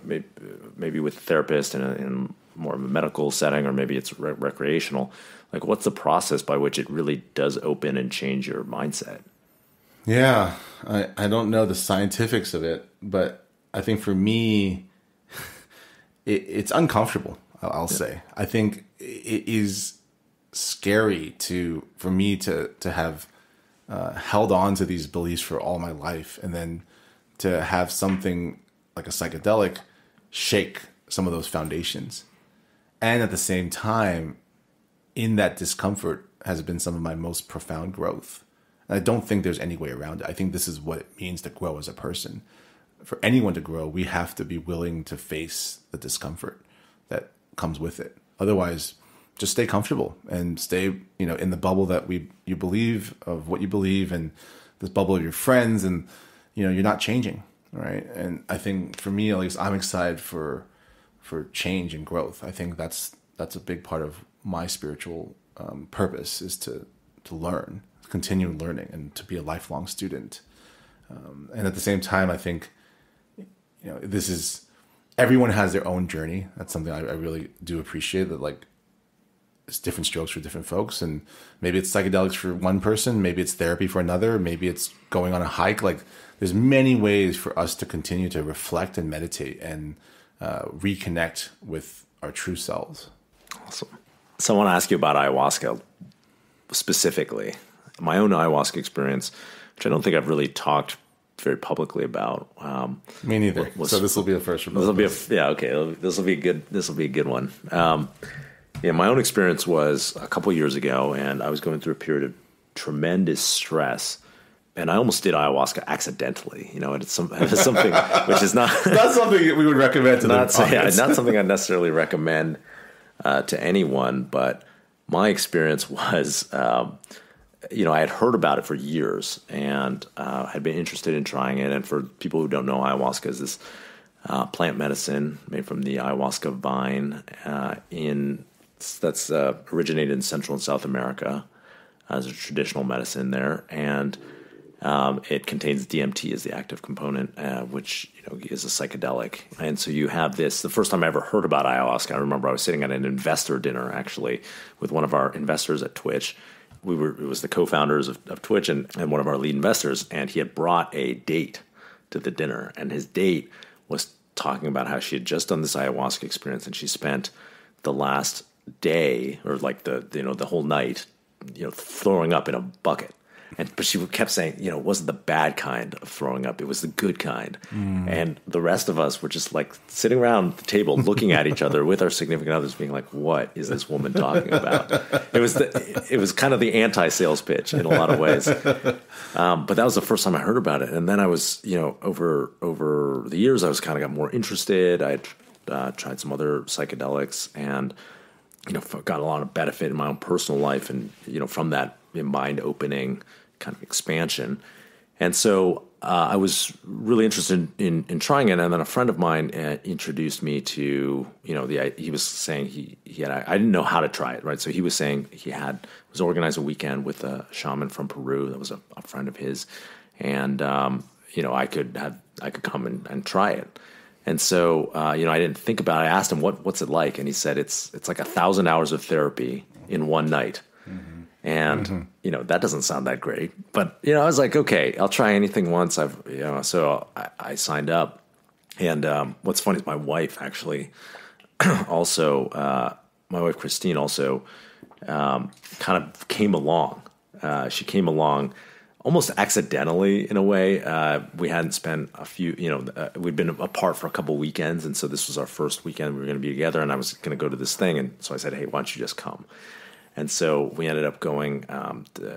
maybe with a therapist in more of a medical setting, or maybe it's recreational. Like, what's the process by which it really does open and change your mindset? Yeah, I don't know the scientifics of it, but I think for me, it's uncomfortable, I'll say. I think it is scary for me to have held on to these beliefs for all my life, and then to have something like a psychedelic shake some of those foundations. And at the same time, in that discomfort has been some of my most profound growth. And I don't think there's any way around it. I think this is what it means to grow as a person. for anyone to grow, we have to be willing to face the discomfort that comes with it. Otherwise, just stay comfortable and stay, you know, in the bubble that you believe of what you believe, and this bubble of your friends, and, you know, you're not changing, right? And I think for me, at least, I'm excited for change and growth. I think that's a big part of my spiritual purpose, is to learn, continue learning, and to be a lifelong student. And at the same time, I think, you know, this is, everyone has their own journey. That's something I really do appreciate, that like, it's different strokes for different folks. And maybe it's psychedelics for one person, maybe it's therapy for another, maybe it's going on a hike. Like, there's many ways for us to continue to reflect and meditate and reconnect with our true selves. Awesome. So I want to ask you about ayahuasca specifically. My own ayahuasca experience, which I don't think I've really talked very publicly about. Me neither. So this will be the first. This will be a, yeah, okay. This will be good. This will be a good one. Yeah, my own experience was a couple years ago, and I was going through a period of tremendous stress, and I almost did ayahuasca accidentally. You know, and it's something which is not not something we would recommend to not, yeah, not something I necessarily recommend to anyone. But my experience was, you know, I had heard about it for years and had been interested in trying it. And for people who don't know, ayahuasca is this plant medicine made from the ayahuasca vine that's originated in Central and South America as a traditional medicine there, and it contains DMT as the active component, which, you know, is a psychedelic. And so you have this. The first time I ever heard about ayahuasca, I remember I was sitting at an investor dinner actually with one of our investors at Twitch. It was the co-founders of Twitch and one of our lead investors, and he had brought a date to the dinner, and his date was talking about how she had just done this ayahuasca experience, and she spent the last day, or like the whole night, you know, throwing up in a bucket. But she kept saying, you know, it wasn't the bad kind of throwing up, it was the good kind. And the rest of us were just like sitting around the table looking at each other with our significant others being like, what is this woman talking about? It was kind of the anti-sales pitch in a lot of ways. But that was the first time I heard about it. And then I was, you know, over the years, I was kind of got more interested. I tried some other psychedelics, and, you know, got a lot of benefit in my own personal life, and, you know, from that mind opening kind of expansion. And so I was really interested in trying it. And then a friend of mine introduced me to, you know, he was saying I didn't know how to try it, right? So he was saying he was organized a weekend with a shaman from Peru that was a friend of his, and you know, I could come and try it. And so, you know, I didn't think about it. I asked him, what's it like? And he said, it's like 1,000 hours of therapy in one night. Mm-hmm. And, you know, that doesn't sound that great, but, you know, I was like, okay, I'll try anything once. You know, so I signed up. And what's funny is my wife actually also, my wife, Christine, also kind of came along. She came along almost accidentally in a way. We hadn't spent a few, you know, we'd been apart for a couple weekends. And so this was our first weekend we were going to be together, and I was going to go to this thing. And so I said, hey, why don't you just come? And so we ended up going,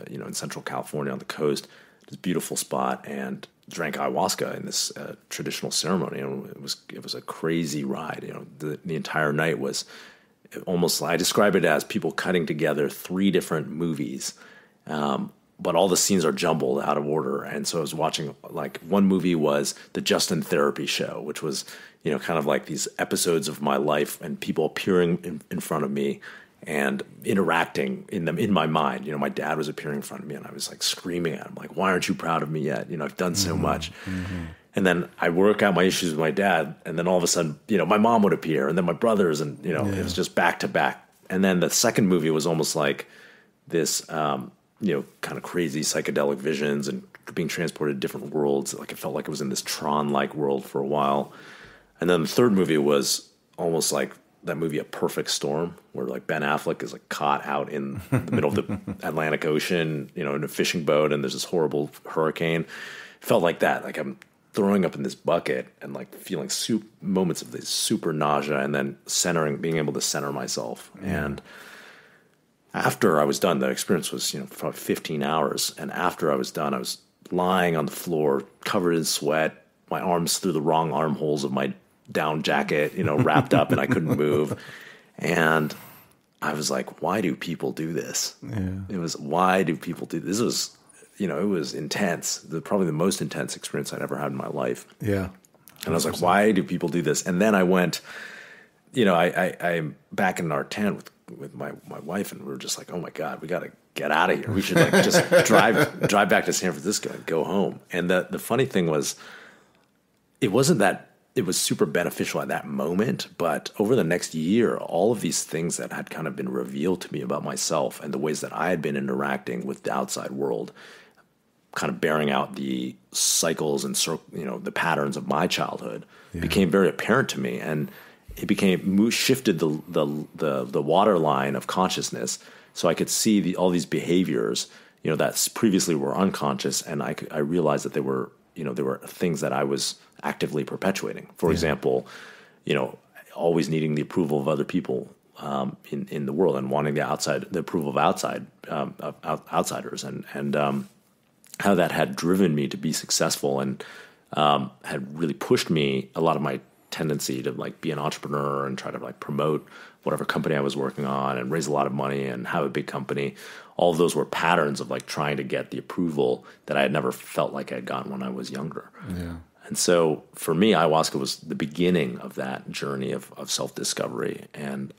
you know, in Central California on the coast, this beautiful spot, and drank ayahuasca in this traditional ceremony. And it was a crazy ride. You know, the entire night was almost, I describe it as people cutting together 3 different movies, but all the scenes are jumbled out of order. And so I was watching, like, one movie was the Justin Therapy Show, which was, you know, kind of like these episodes of my life and people appearing in front of me and interacting in them in my mind. You know, my dad was appearing in front of me, and I was like screaming at him, like, why aren't you proud of me yet? You know, I've done so much. And then I work out my issues with my dad, and then all of a sudden, you know, my mom would appear, and then my brothers, and, you know, it was just back to back. And then the second movie was almost like this, you know, kind of crazy psychedelic visions and being transported to different worlds. Like, it felt like it was in this Tron-like world for a while. And then the third movie was almost like that movie A Perfect Storm, where like Ben Affleck is like caught out in the middle of the Atlantic Ocean, you know, in a fishing boat, and there's this horrible hurricane. It felt like that. Like, I'm throwing up in this bucket and like feeling moments of this super nausea, and then being able to center myself. And after I was done, the experience was, you know, probably 15 hours. And after I was done, I was lying on the floor, covered in sweat, my arms through the wrong armholes of my down jacket, you know, wrapped up, and I couldn't move. And I was like, why do people do this? Yeah. It was, why do people do this? This was, you know, it was intense. Probably the most intense experience I'd ever had in my life. Yeah. And I was like, why do people do this? And then I went, you know, I'm back in our tent with my wife, and we were just like, oh my God, we got to get out of here. We should like just drive back to San Francisco and go home. And the funny thing was, it wasn't that it was super beneficial at that moment, but over the next year, all of these things that had kind of been revealed to me about myself and the ways that I had been interacting with the outside world, kind of bearing out the cycles and, you know, the patterns of my childhood, yeah, became very apparent to me. And it shifted the waterline of consciousness, so I could see all these behaviors, you know, that previously were unconscious, and I realized that they were, you know, there were things that I was actively perpetuating. For yeah. example, you know, always needing the approval of other people in the world, and wanting the approval of outsiders, and how that had driven me to be successful, and had really pushed me, a lot of my tendency to like be an entrepreneur and try to like promote whatever company I was working on and raise a lot of money and have a big company. All of those were patterns of like trying to get the approval that I had never felt like I had gotten when I was younger. Yeah. And so for me, ayahuasca was the beginning of that journey of self-discovery. And,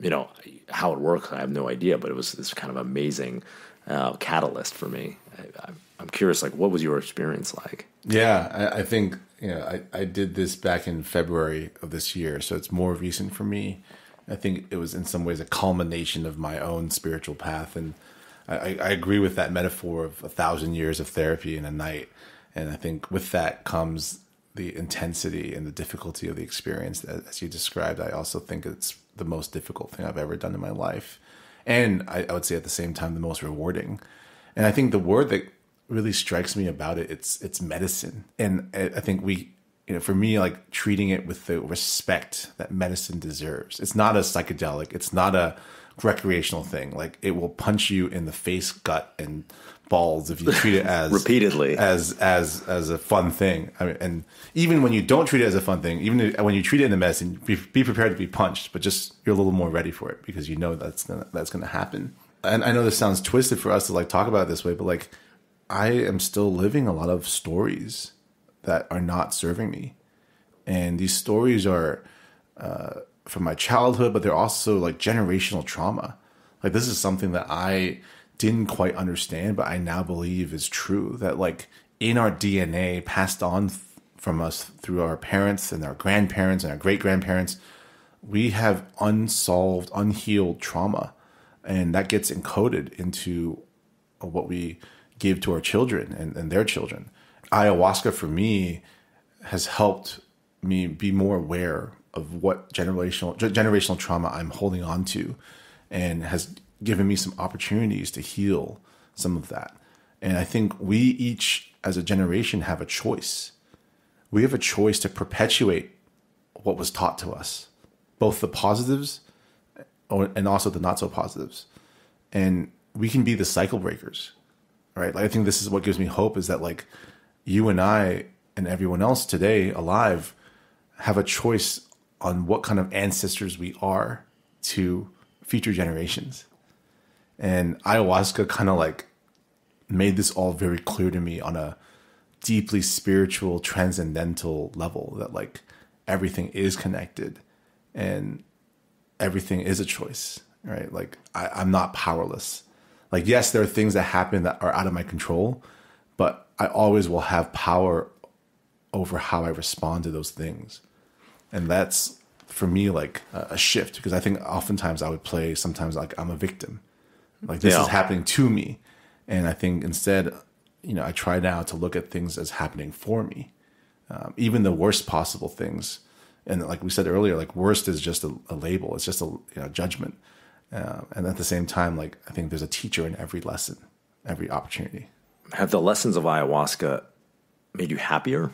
you know, how it works, I have no idea, but it was this kind of amazing catalyst for me. I'm curious, like, what was your experience like? Yeah, I think, you know, I did this back in February of this year, so it's more recent for me. I think it was in some ways a culmination of my own spiritual path. And I agree with that metaphor of 1,000 years of therapy in a night. And I think with that comes the intensity and the difficulty of the experience. As you described, I also think it's the most difficult thing I've ever done in my life. And I would say at the same time, the most rewarding. And I think the word that really strikes me about it, it's medicine. And I think we, you know, for me, like treating it with the respect that medicine deserves. It's not a psychedelic. It's not a recreational thing. Like, it will punch you in the face, gut, and balls if you treat it as repeatedly as a fun thing. I mean, and even when you don't treat it as a fun thing, even when you treat it in the medicine, be prepared to be punched, but just you're a little more ready for it, because you know that's going to happen. And I know this sounds twisted for us to like talk about it this way, but like, I am still living a lot of stories that are not serving me, and these stories are from my childhood, but they're also like generational trauma. Like, this is something that I didn't quite understand, but I now believe is true, that like in our DNA passed on from us through our parents and our grandparents and our great-grandparents, we have unsolved, unhealed trauma. And that gets encoded into what we give to our children and their children. Ayahuasca for me has helped me be more aware of what generational trauma I'm holding on to, and has given me some opportunities to heal some of that. And I think we each as a generation have a choice. We have a choice to perpetuate what was taught to us, both the positives and also the not so positives. And we can be the cycle breakers, right? Like, I think this is what gives me hope, is that like you and I and everyone else today alive have a choice on what kind of ancestors we are to future generations. And ayahuasca kind of like made this all very clear to me on a deeply spiritual, transcendental level, that like everything is connected and everything is a choice, right? Like, I'm not powerless. Like, yes, there are things that happen that are out of my control, but I always will have power over how I respond to those things. And that's for me like a shift, because I think oftentimes I would play sometimes like I'm a victim. Like, this yeah. is happening to me. And I think instead, you know, I try now to look at things as happening for me, even the worst possible things. And like we said earlier, like worst is just a label. It's just a judgment. And at the same time, like, I think there's a teacher in every lesson, every opportunity. Have the lessons of ayahuasca made you happier?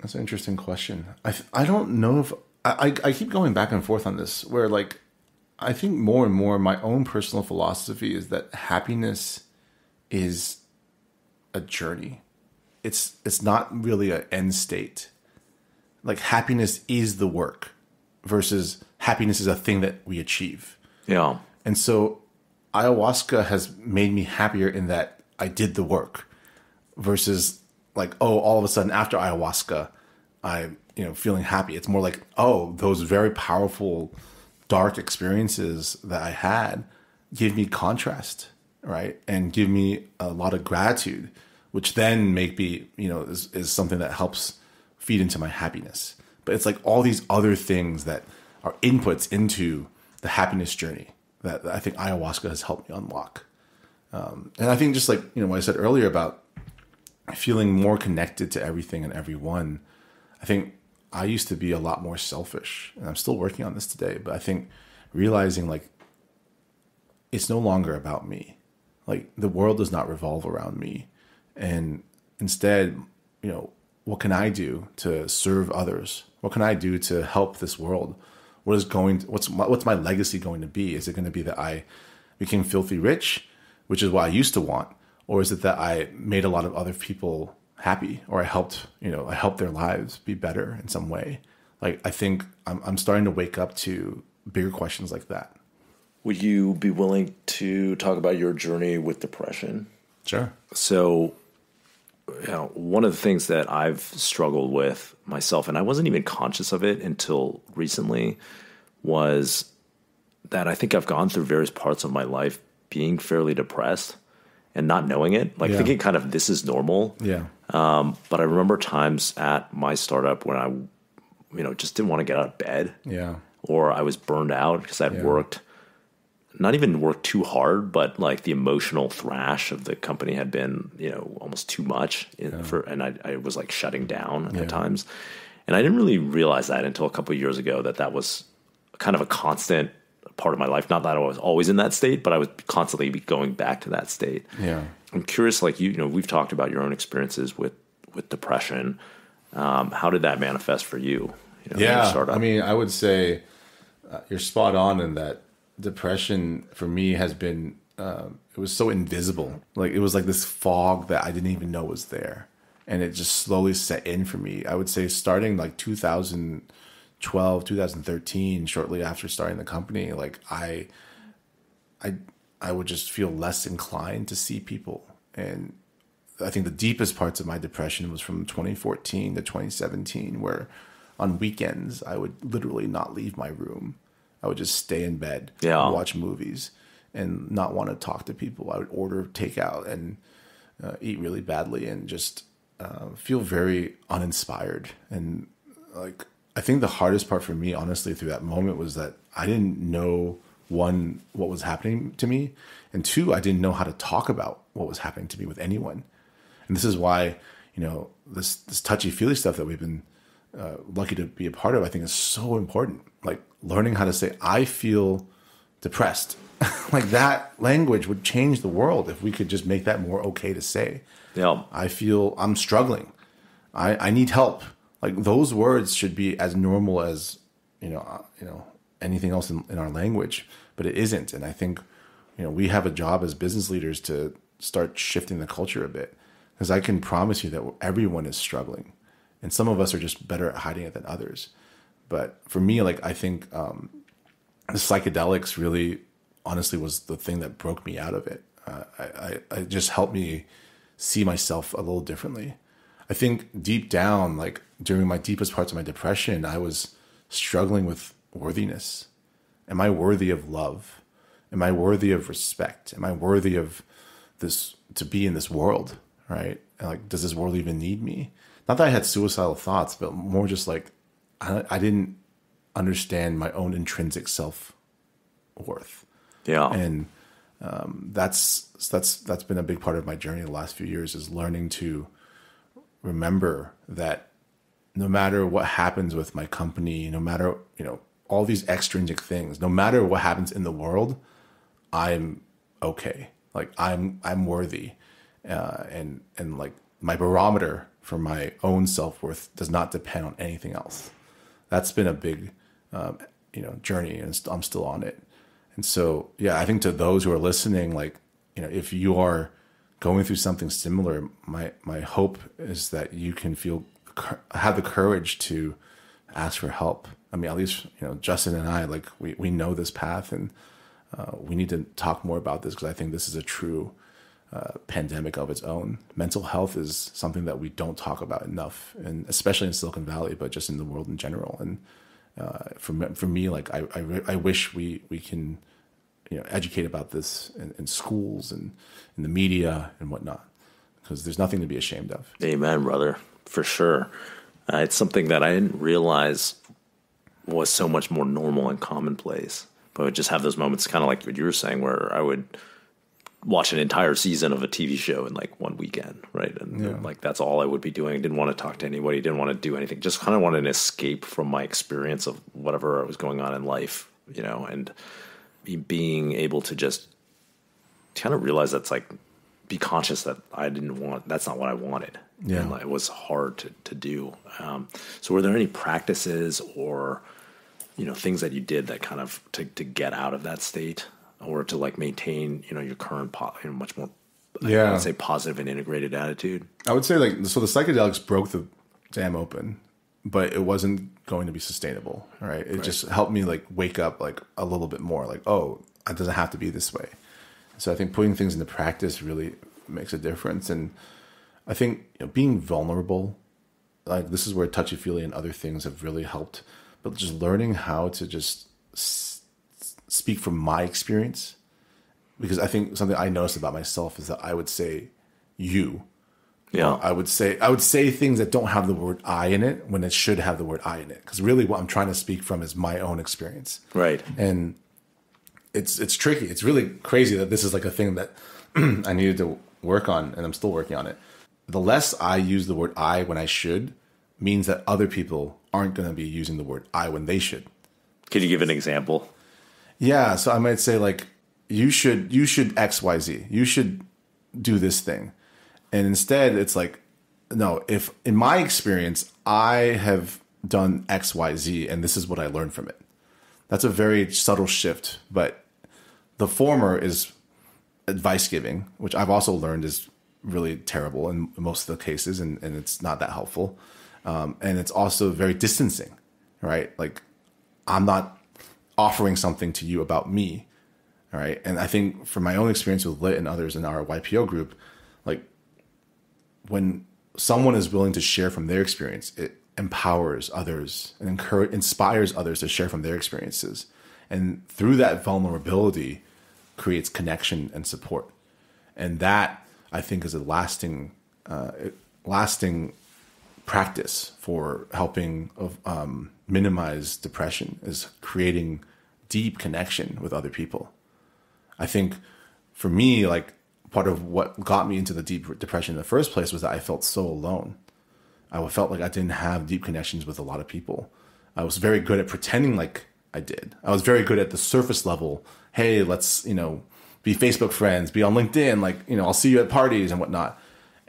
That's an interesting question. I don't know if I keep going back and forth on this, where like, I think more and more my own personal philosophy is that happiness is a journey. it's not really an end state. Like happiness is the work versus happiness is a thing that we achieve. Yeah. And so ayahuasca has made me happier in that I did the work versus like, oh, all of a sudden after ayahuasca, I'm, you know, feeling happy. It's more like, oh, those very powerful, dark experiences that I had give me contrast, right? And give me a lot of gratitude, which then make me, you know, is something that helps feed into my happiness. But it's like all these other things that are inputs into the happiness journey that I think ayahuasca has helped me unlock. And I think just like, you know, what I said earlier about feeling more connected to everything and everyone, I think I used to be a lot more selfish, and I'm still working on this today, but I think realizing like it's no longer about me. Like the world does not revolve around me. And instead, you know, what can I do to serve others? What can I do to help this world? What is going to, what's my legacy going to be? Is it going to be that I became filthy rich, which is what I used to want, or is it that I made a lot of other people happy, or I helped, you know, I helped their lives be better in some way? Like I think I'm starting to wake up to bigger questions like that. Would you be willing to talk about your journey with depression? Sure. So, you know, one of the things that I've struggled with myself, and I wasn't even conscious of it until recently, was that I think I've gone through various parts of my life being fairly depressed and not knowing it, like thinking kind of this is normal. Yeah. But I remember times at my startup when I, you know, just didn't want to get out of bed. Yeah. Or I was burned out because I'd worked, not even worked too hard, but like the emotional thrash of the company had been, you know, almost too much and I was like shutting down at times. And I didn't really realize that until a couple of years ago that that was kind of a constant part of my life. Not that I was always in that state, but I was constantly going back to that state. Yeah. I'm curious, like you know, we've talked about your own experiences with depression. How did that manifest for you? You know, I mean, I would say you're spot on in that depression for me has been, it was so invisible. Like it was like this fog that I didn't even know was there. And it just slowly set in for me. I would say starting like 2012, 2013, shortly after starting the company, like I would just feel less inclined to see people. And I think the deepest parts of my depression was from 2014 to 2017, where on weekends, I would literally not leave my room. I would just stay in bed, and watch movies, and not want to talk to people. I would order takeout and eat really badly, and just feel very uninspired. And like I think the hardest part for me, honestly, through that moment was that I didn't know, one, what was happening to me, and two, I didn't know how to talk about what was happening to me with anyone. And this is why, you know, this touchy-feely stuff that we've been lucky to be a part of, I think, is so important. Like learning how to say, I feel depressed. Like that language would change the world if we could just make that more okay to say. Yeah. I feel I'm struggling. I need help. Like those words should be as normal as, you know, anything else in our language, but it isn't. And I think, you know, we have a job as business leaders to start shifting the culture a bit, because I can promise you that everyone is struggling. And some of us are just better at hiding it than others. But for me, like, I think the psychedelics really, honestly, was the thing that broke me out of it. I just helped me see myself a little differently. I think deep down, like, during my deepest parts of my depression, I was struggling with worthiness. Am I worthy of love? Am I worthy of respect? Am I worthy of this, to be in this world, right? And, like, does this world even need me? Not that I had suicidal thoughts, but more just like, I didn't understand my own intrinsic self-worth. Yeah. And that's been a big part of my journey the last few years, is learning to remember that no matter what happens with my company, no matter, you know, all these extrinsic things, no matter what happens in the world, I'm okay. Like I'm worthy. And like my barometer for my own self-worth does not depend on anything else. That's been a big, you know, journey, and I'm still on it. And so, yeah, I think to those who are listening, like, you know, if you are going through something similar, my hope is that you can have the courage to ask for help. I mean, at least, you know, Justin and I, like, we know this path, and we need to talk more about this, because I think this is a true pandemic of its own. Mental health is something that we don't talk about enough, and especially in Silicon Valley, but just in the world in general. And for me, like, I wish we can, you know, educate about this in schools and in the media and whatnot, because there's nothing to be ashamed of. Amen, brother, for sure. It's something that I didn't realize was so much more normal and commonplace. But I would just have those moments, kind of like what you were saying, where I would watch an entire season of a TV show in like one weekend, right? And yeah, like, that's all I would be doing. I didn't want to talk to anybody, didn't want to do anything, just kind of wanted an escape from my experience of whatever was going on in life, you know. And being able to just kind of realize that's like, be conscious that I didn't want, that's not what I wanted. Yeah. And it was hard to do. So were there any practices or, you know, things that you did that kind of to get out of that state, or to like maintain, you know, your current much more, yeah, I would say, positive and integrated attitude? I would say, like, so the psychedelics broke the dam open, but it wasn't going to be sustainable, right? It just helped me like wake up like a little bit more, like, oh, it doesn't have to be this way. So I think putting things into practice really makes a difference. And I think, you know, being vulnerable, like, this is where Touchy Feely and other things have really helped. But just learning how to just speak from my experience, because I think something I noticed about myself is that I would say you. Yeah. I would say things that don't have the word I in it when it should have the word I in it, because really what I'm trying to speak from is my own experience. Right. And it's tricky. It's really crazy that this is like a thing that I needed to work on, and I'm still working on it. The less I use the word I when I should means that other people aren't going to be using the word I when they should. Could you give an example? Yeah. So I might say, like, you should X, Y, Z. You should do this thing. And instead it's like, no, if in my experience, I have done X, Y, Z, and this is what I learned from it. That's a very subtle shift, but the former is advice giving, which I've also learned is really terrible in most of the cases. And it's not that helpful. And it's also very distancing, right? Like, I'm not offering something to you about me. All right. And I think from my own experience with Lit and others in our YPO group, like, when someone is willing to share from their experience, it empowers others and inspires others to share from their experiences. And through that vulnerability creates connection and support. And that, I think, is a lasting practice for helping minimize depression, is creating deep connection with other people. I think for me, like, part of what got me into the deep depression in the first place was that I felt so alone. I felt like I didn't have deep connections with a lot of people. I was very good at pretending like I did. I was very good at the surface level. Hey, let's, you know, be Facebook friends, be on LinkedIn. Like, you know, I'll see you at parties and whatnot.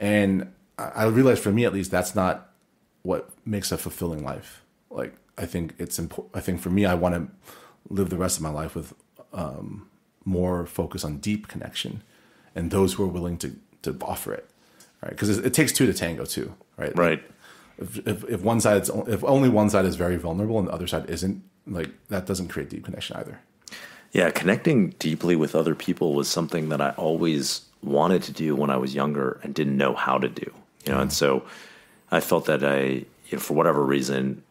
And I realized, for me at least, that's not what makes a fulfilling life. Like, I think it's important. I think for me, I want to live the rest of my life with more focus on deep connection, and those who are willing to offer it, right? Because it takes two to tango too, right? Right. If only one side is very vulnerable and the other side isn't, like, that doesn't create deep connection either. Yeah, connecting deeply with other people was something that I always wanted to do when I was younger and didn't know how to do, you know. Mm. And so I felt that I, you know, for whatever reason,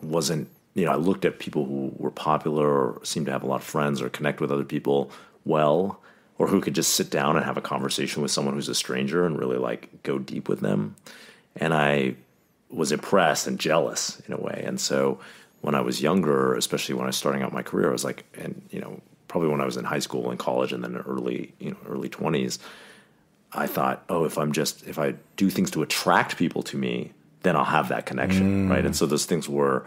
wasn't, you know, I looked at people who were popular or seemed to have a lot of friends or connect with other people well, or who could just sit down and have a conversation with someone who's a stranger and really like go deep with them. And I was impressed and jealous in a way. And so when I was younger, especially when I was starting out my career, I was like, and, you know, probably when I was in high school and college and then early, you know, early 20s, I thought, oh, if I do things to attract people to me, then I'll have that connection, right? And so those things were,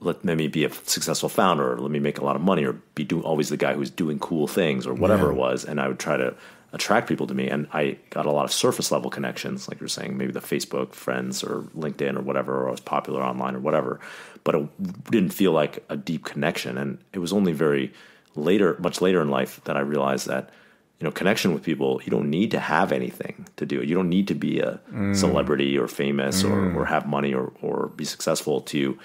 let me be a successful founder, or let me make a lot of money, or be always the guy who's doing cool things, or whatever it was. And I would try to attract people to me. And I got a lot of surface level connections, like you're saying, maybe the Facebook friends or LinkedIn or whatever, or I was popular online or whatever, but it didn't feel like a deep connection. And it was only much later in life that I realized that, connection with people, you don't need to have anything to do it. You don't need to be a celebrity or famous or have money or be successful to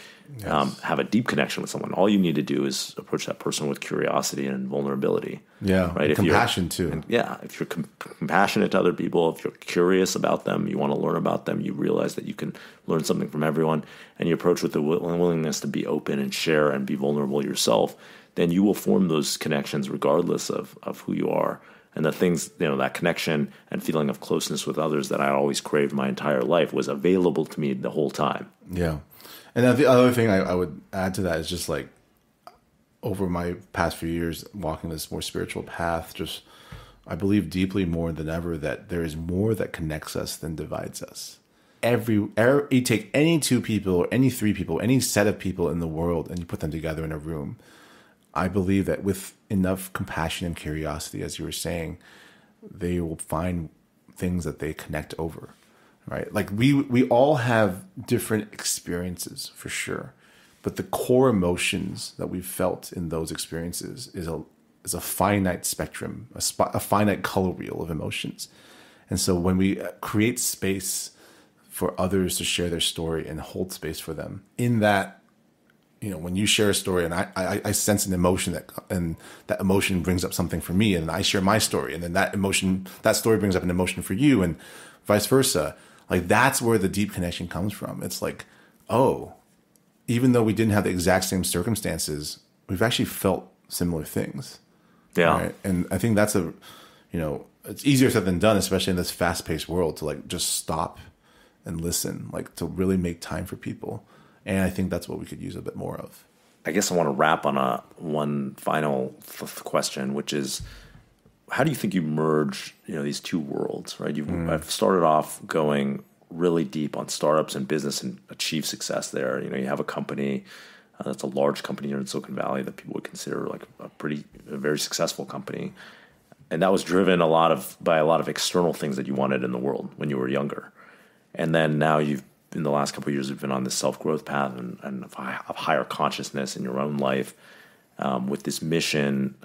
have a deep connection with someone. All you need to do is approach that person with curiosity and vulnerability. Yeah, right. If compassion too. And yeah, if you're compassionate to other people, if you're curious about them, you want to learn about them, you realize that you can learn something from everyone, and you approach with the willingness to be open and share and be vulnerable yourself, then you will form those connections regardless of who you are. And the things, that connection and feeling of closeness with others that I always craved my entire life was available to me the whole time. Yeah. And the other thing I would add to that is just like over my past few years, walking this more spiritual path, just I believe deeply more than ever that there is more that connects us than divides us. You take any two people or any three people, any set of people in the world, and you put them together in a room. I believe that with enough compassion and curiosity, as you were saying, they will find things that they connect over, right? Like we all have different experiences for sure, but the core emotions that we've felt in those experiences is a finite spectrum, a finite color wheel of emotions. And so when we create space for others to share their story and hold space for them in that, when you share a story and I sense an emotion that emotion brings up something for me, and I share my story, and then that story brings up an emotion for you, and vice versa. Like that's where the deep connection comes from. It's like, oh, even though we didn't have the exact same circumstances, we've actually felt similar things. Yeah. Right? And I think that's it's easier said than done, especially in this fast-paced world, to like just stop and listen, like to really make time for people. And I think that's what we could use a bit more of. I guess I want to wrap on one final question, which is, how do you think you merge, these two worlds, right? I've started off going really deep on startups and business and achieve success there. You have a company that's a large company here in Silicon Valley that people would consider like a very successful company. And that was driven by a lot of external things that you wanted in the world when you were younger. And then now in the last couple of years, we've been on this self-growth path and of higher consciousness in your own life, with this mission,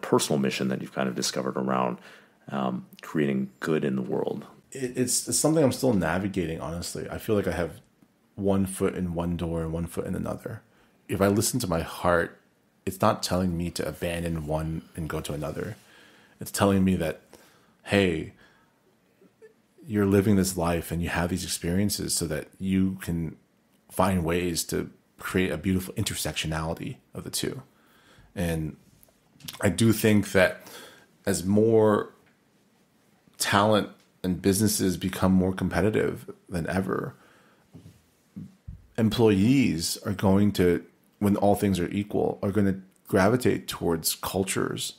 personal mission that you've kind of discovered around creating good in the world. It's something I'm still navigating, honestly. I feel like I have one foot in one door and one foot in another. If I listen to my heart, it's not telling me to abandon one and go to another. It's telling me that, hey, you're living this life and you have these experiences so that you can find ways to create a beautiful intersectionality of the two. And I do think that as more talent and businesses become more competitive than ever, employees are going to, when all things are equal, are going to gravitate towards cultures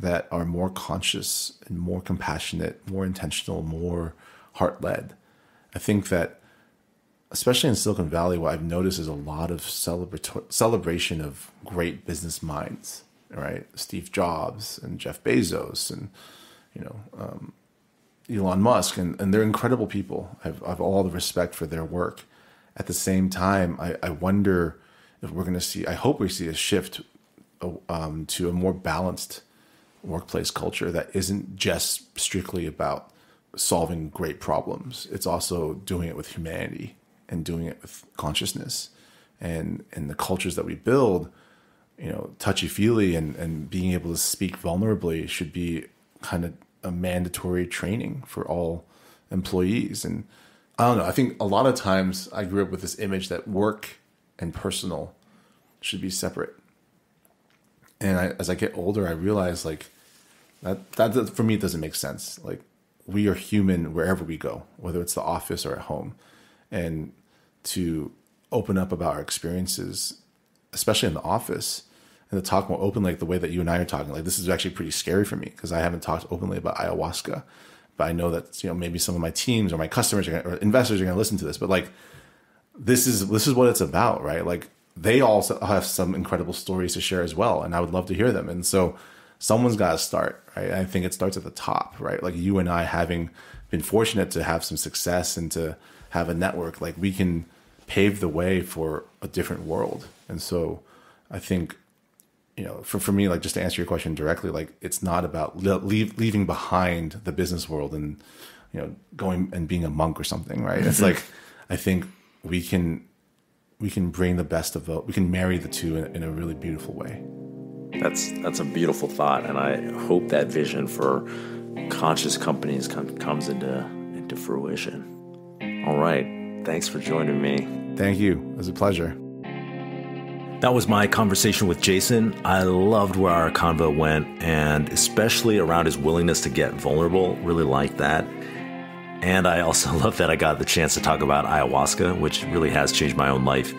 that are more conscious and more compassionate, more intentional, more heart-led. I think that, especially in Silicon Valley, what I've noticed is a lot of celebration of great business minds, right? Steve Jobs and Jeff Bezos and Elon Musk, and they're incredible people. I've all the respect for their work. At the same time, I wonder if we're going to see, I hope we see a shift to a more balanced workplace culture that isn't just strictly about solving great problems. It's also doing it with humanity and doing it with consciousness, and the cultures that we build, touchy feely and being able to speak vulnerably should be kind of a mandatory training for all employees. And I don't know, I think a lot of times I grew up with this image that work and personal should be separate. And as I get older, I realize like that for me doesn't make sense. Like we are human wherever we go, whether it's the office or at home, and to open up about our experiences, especially in the office, and to talk more openly, like the way that you and I are talking. Like this is actually pretty scary for me because I haven't talked openly about ayahuasca, but I know that maybe some of my teams or my customers or investors are going to listen to this. But like this is what it's about, right? Like, they also have some incredible stories to share as well. And I would love to hear them. And so someone's got to start, right? I think it starts at the top, right? Like you and I having been fortunate to have some success and to have a network, like we can pave the way for a different world. And so I think you know, for me, like, just to answer your question directly, like, it's not about leaving behind the business world and, you know, going and being a monk or something, right? It's like, I think we can bring the best of both. We can marry the two in a really beautiful way. That's a beautiful thought, and I hope that vision for conscious companies comes into fruition. All right. Thanks for joining me. Thank you. It was a pleasure. That was my conversation with Jason. I loved where our convo went, and especially around his willingness to get vulnerable. Really liked that. And I also love that I got the chance to talk about ayahuasca, which really has changed my own life.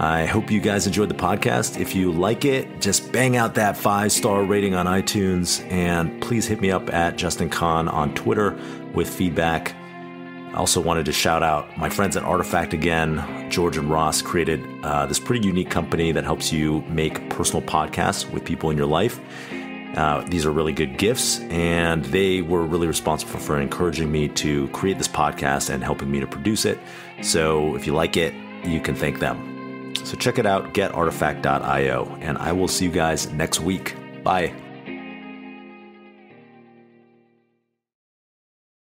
I hope you guys enjoyed the podcast. If you like it, just bang out that 5-star rating on iTunes, and please hit me up at Justin Kan on Twitter with feedback. I also wanted to shout out my friends at Artifact again. George and Ross created this pretty unique company that helps you make personal podcasts with people in your life. These are really good gifts, and they were really responsible for encouraging me to create this podcast and helping me to produce it. So if you like it, you can thank them. So check it out, getartifact.io, and I will see you guys next week. Bye.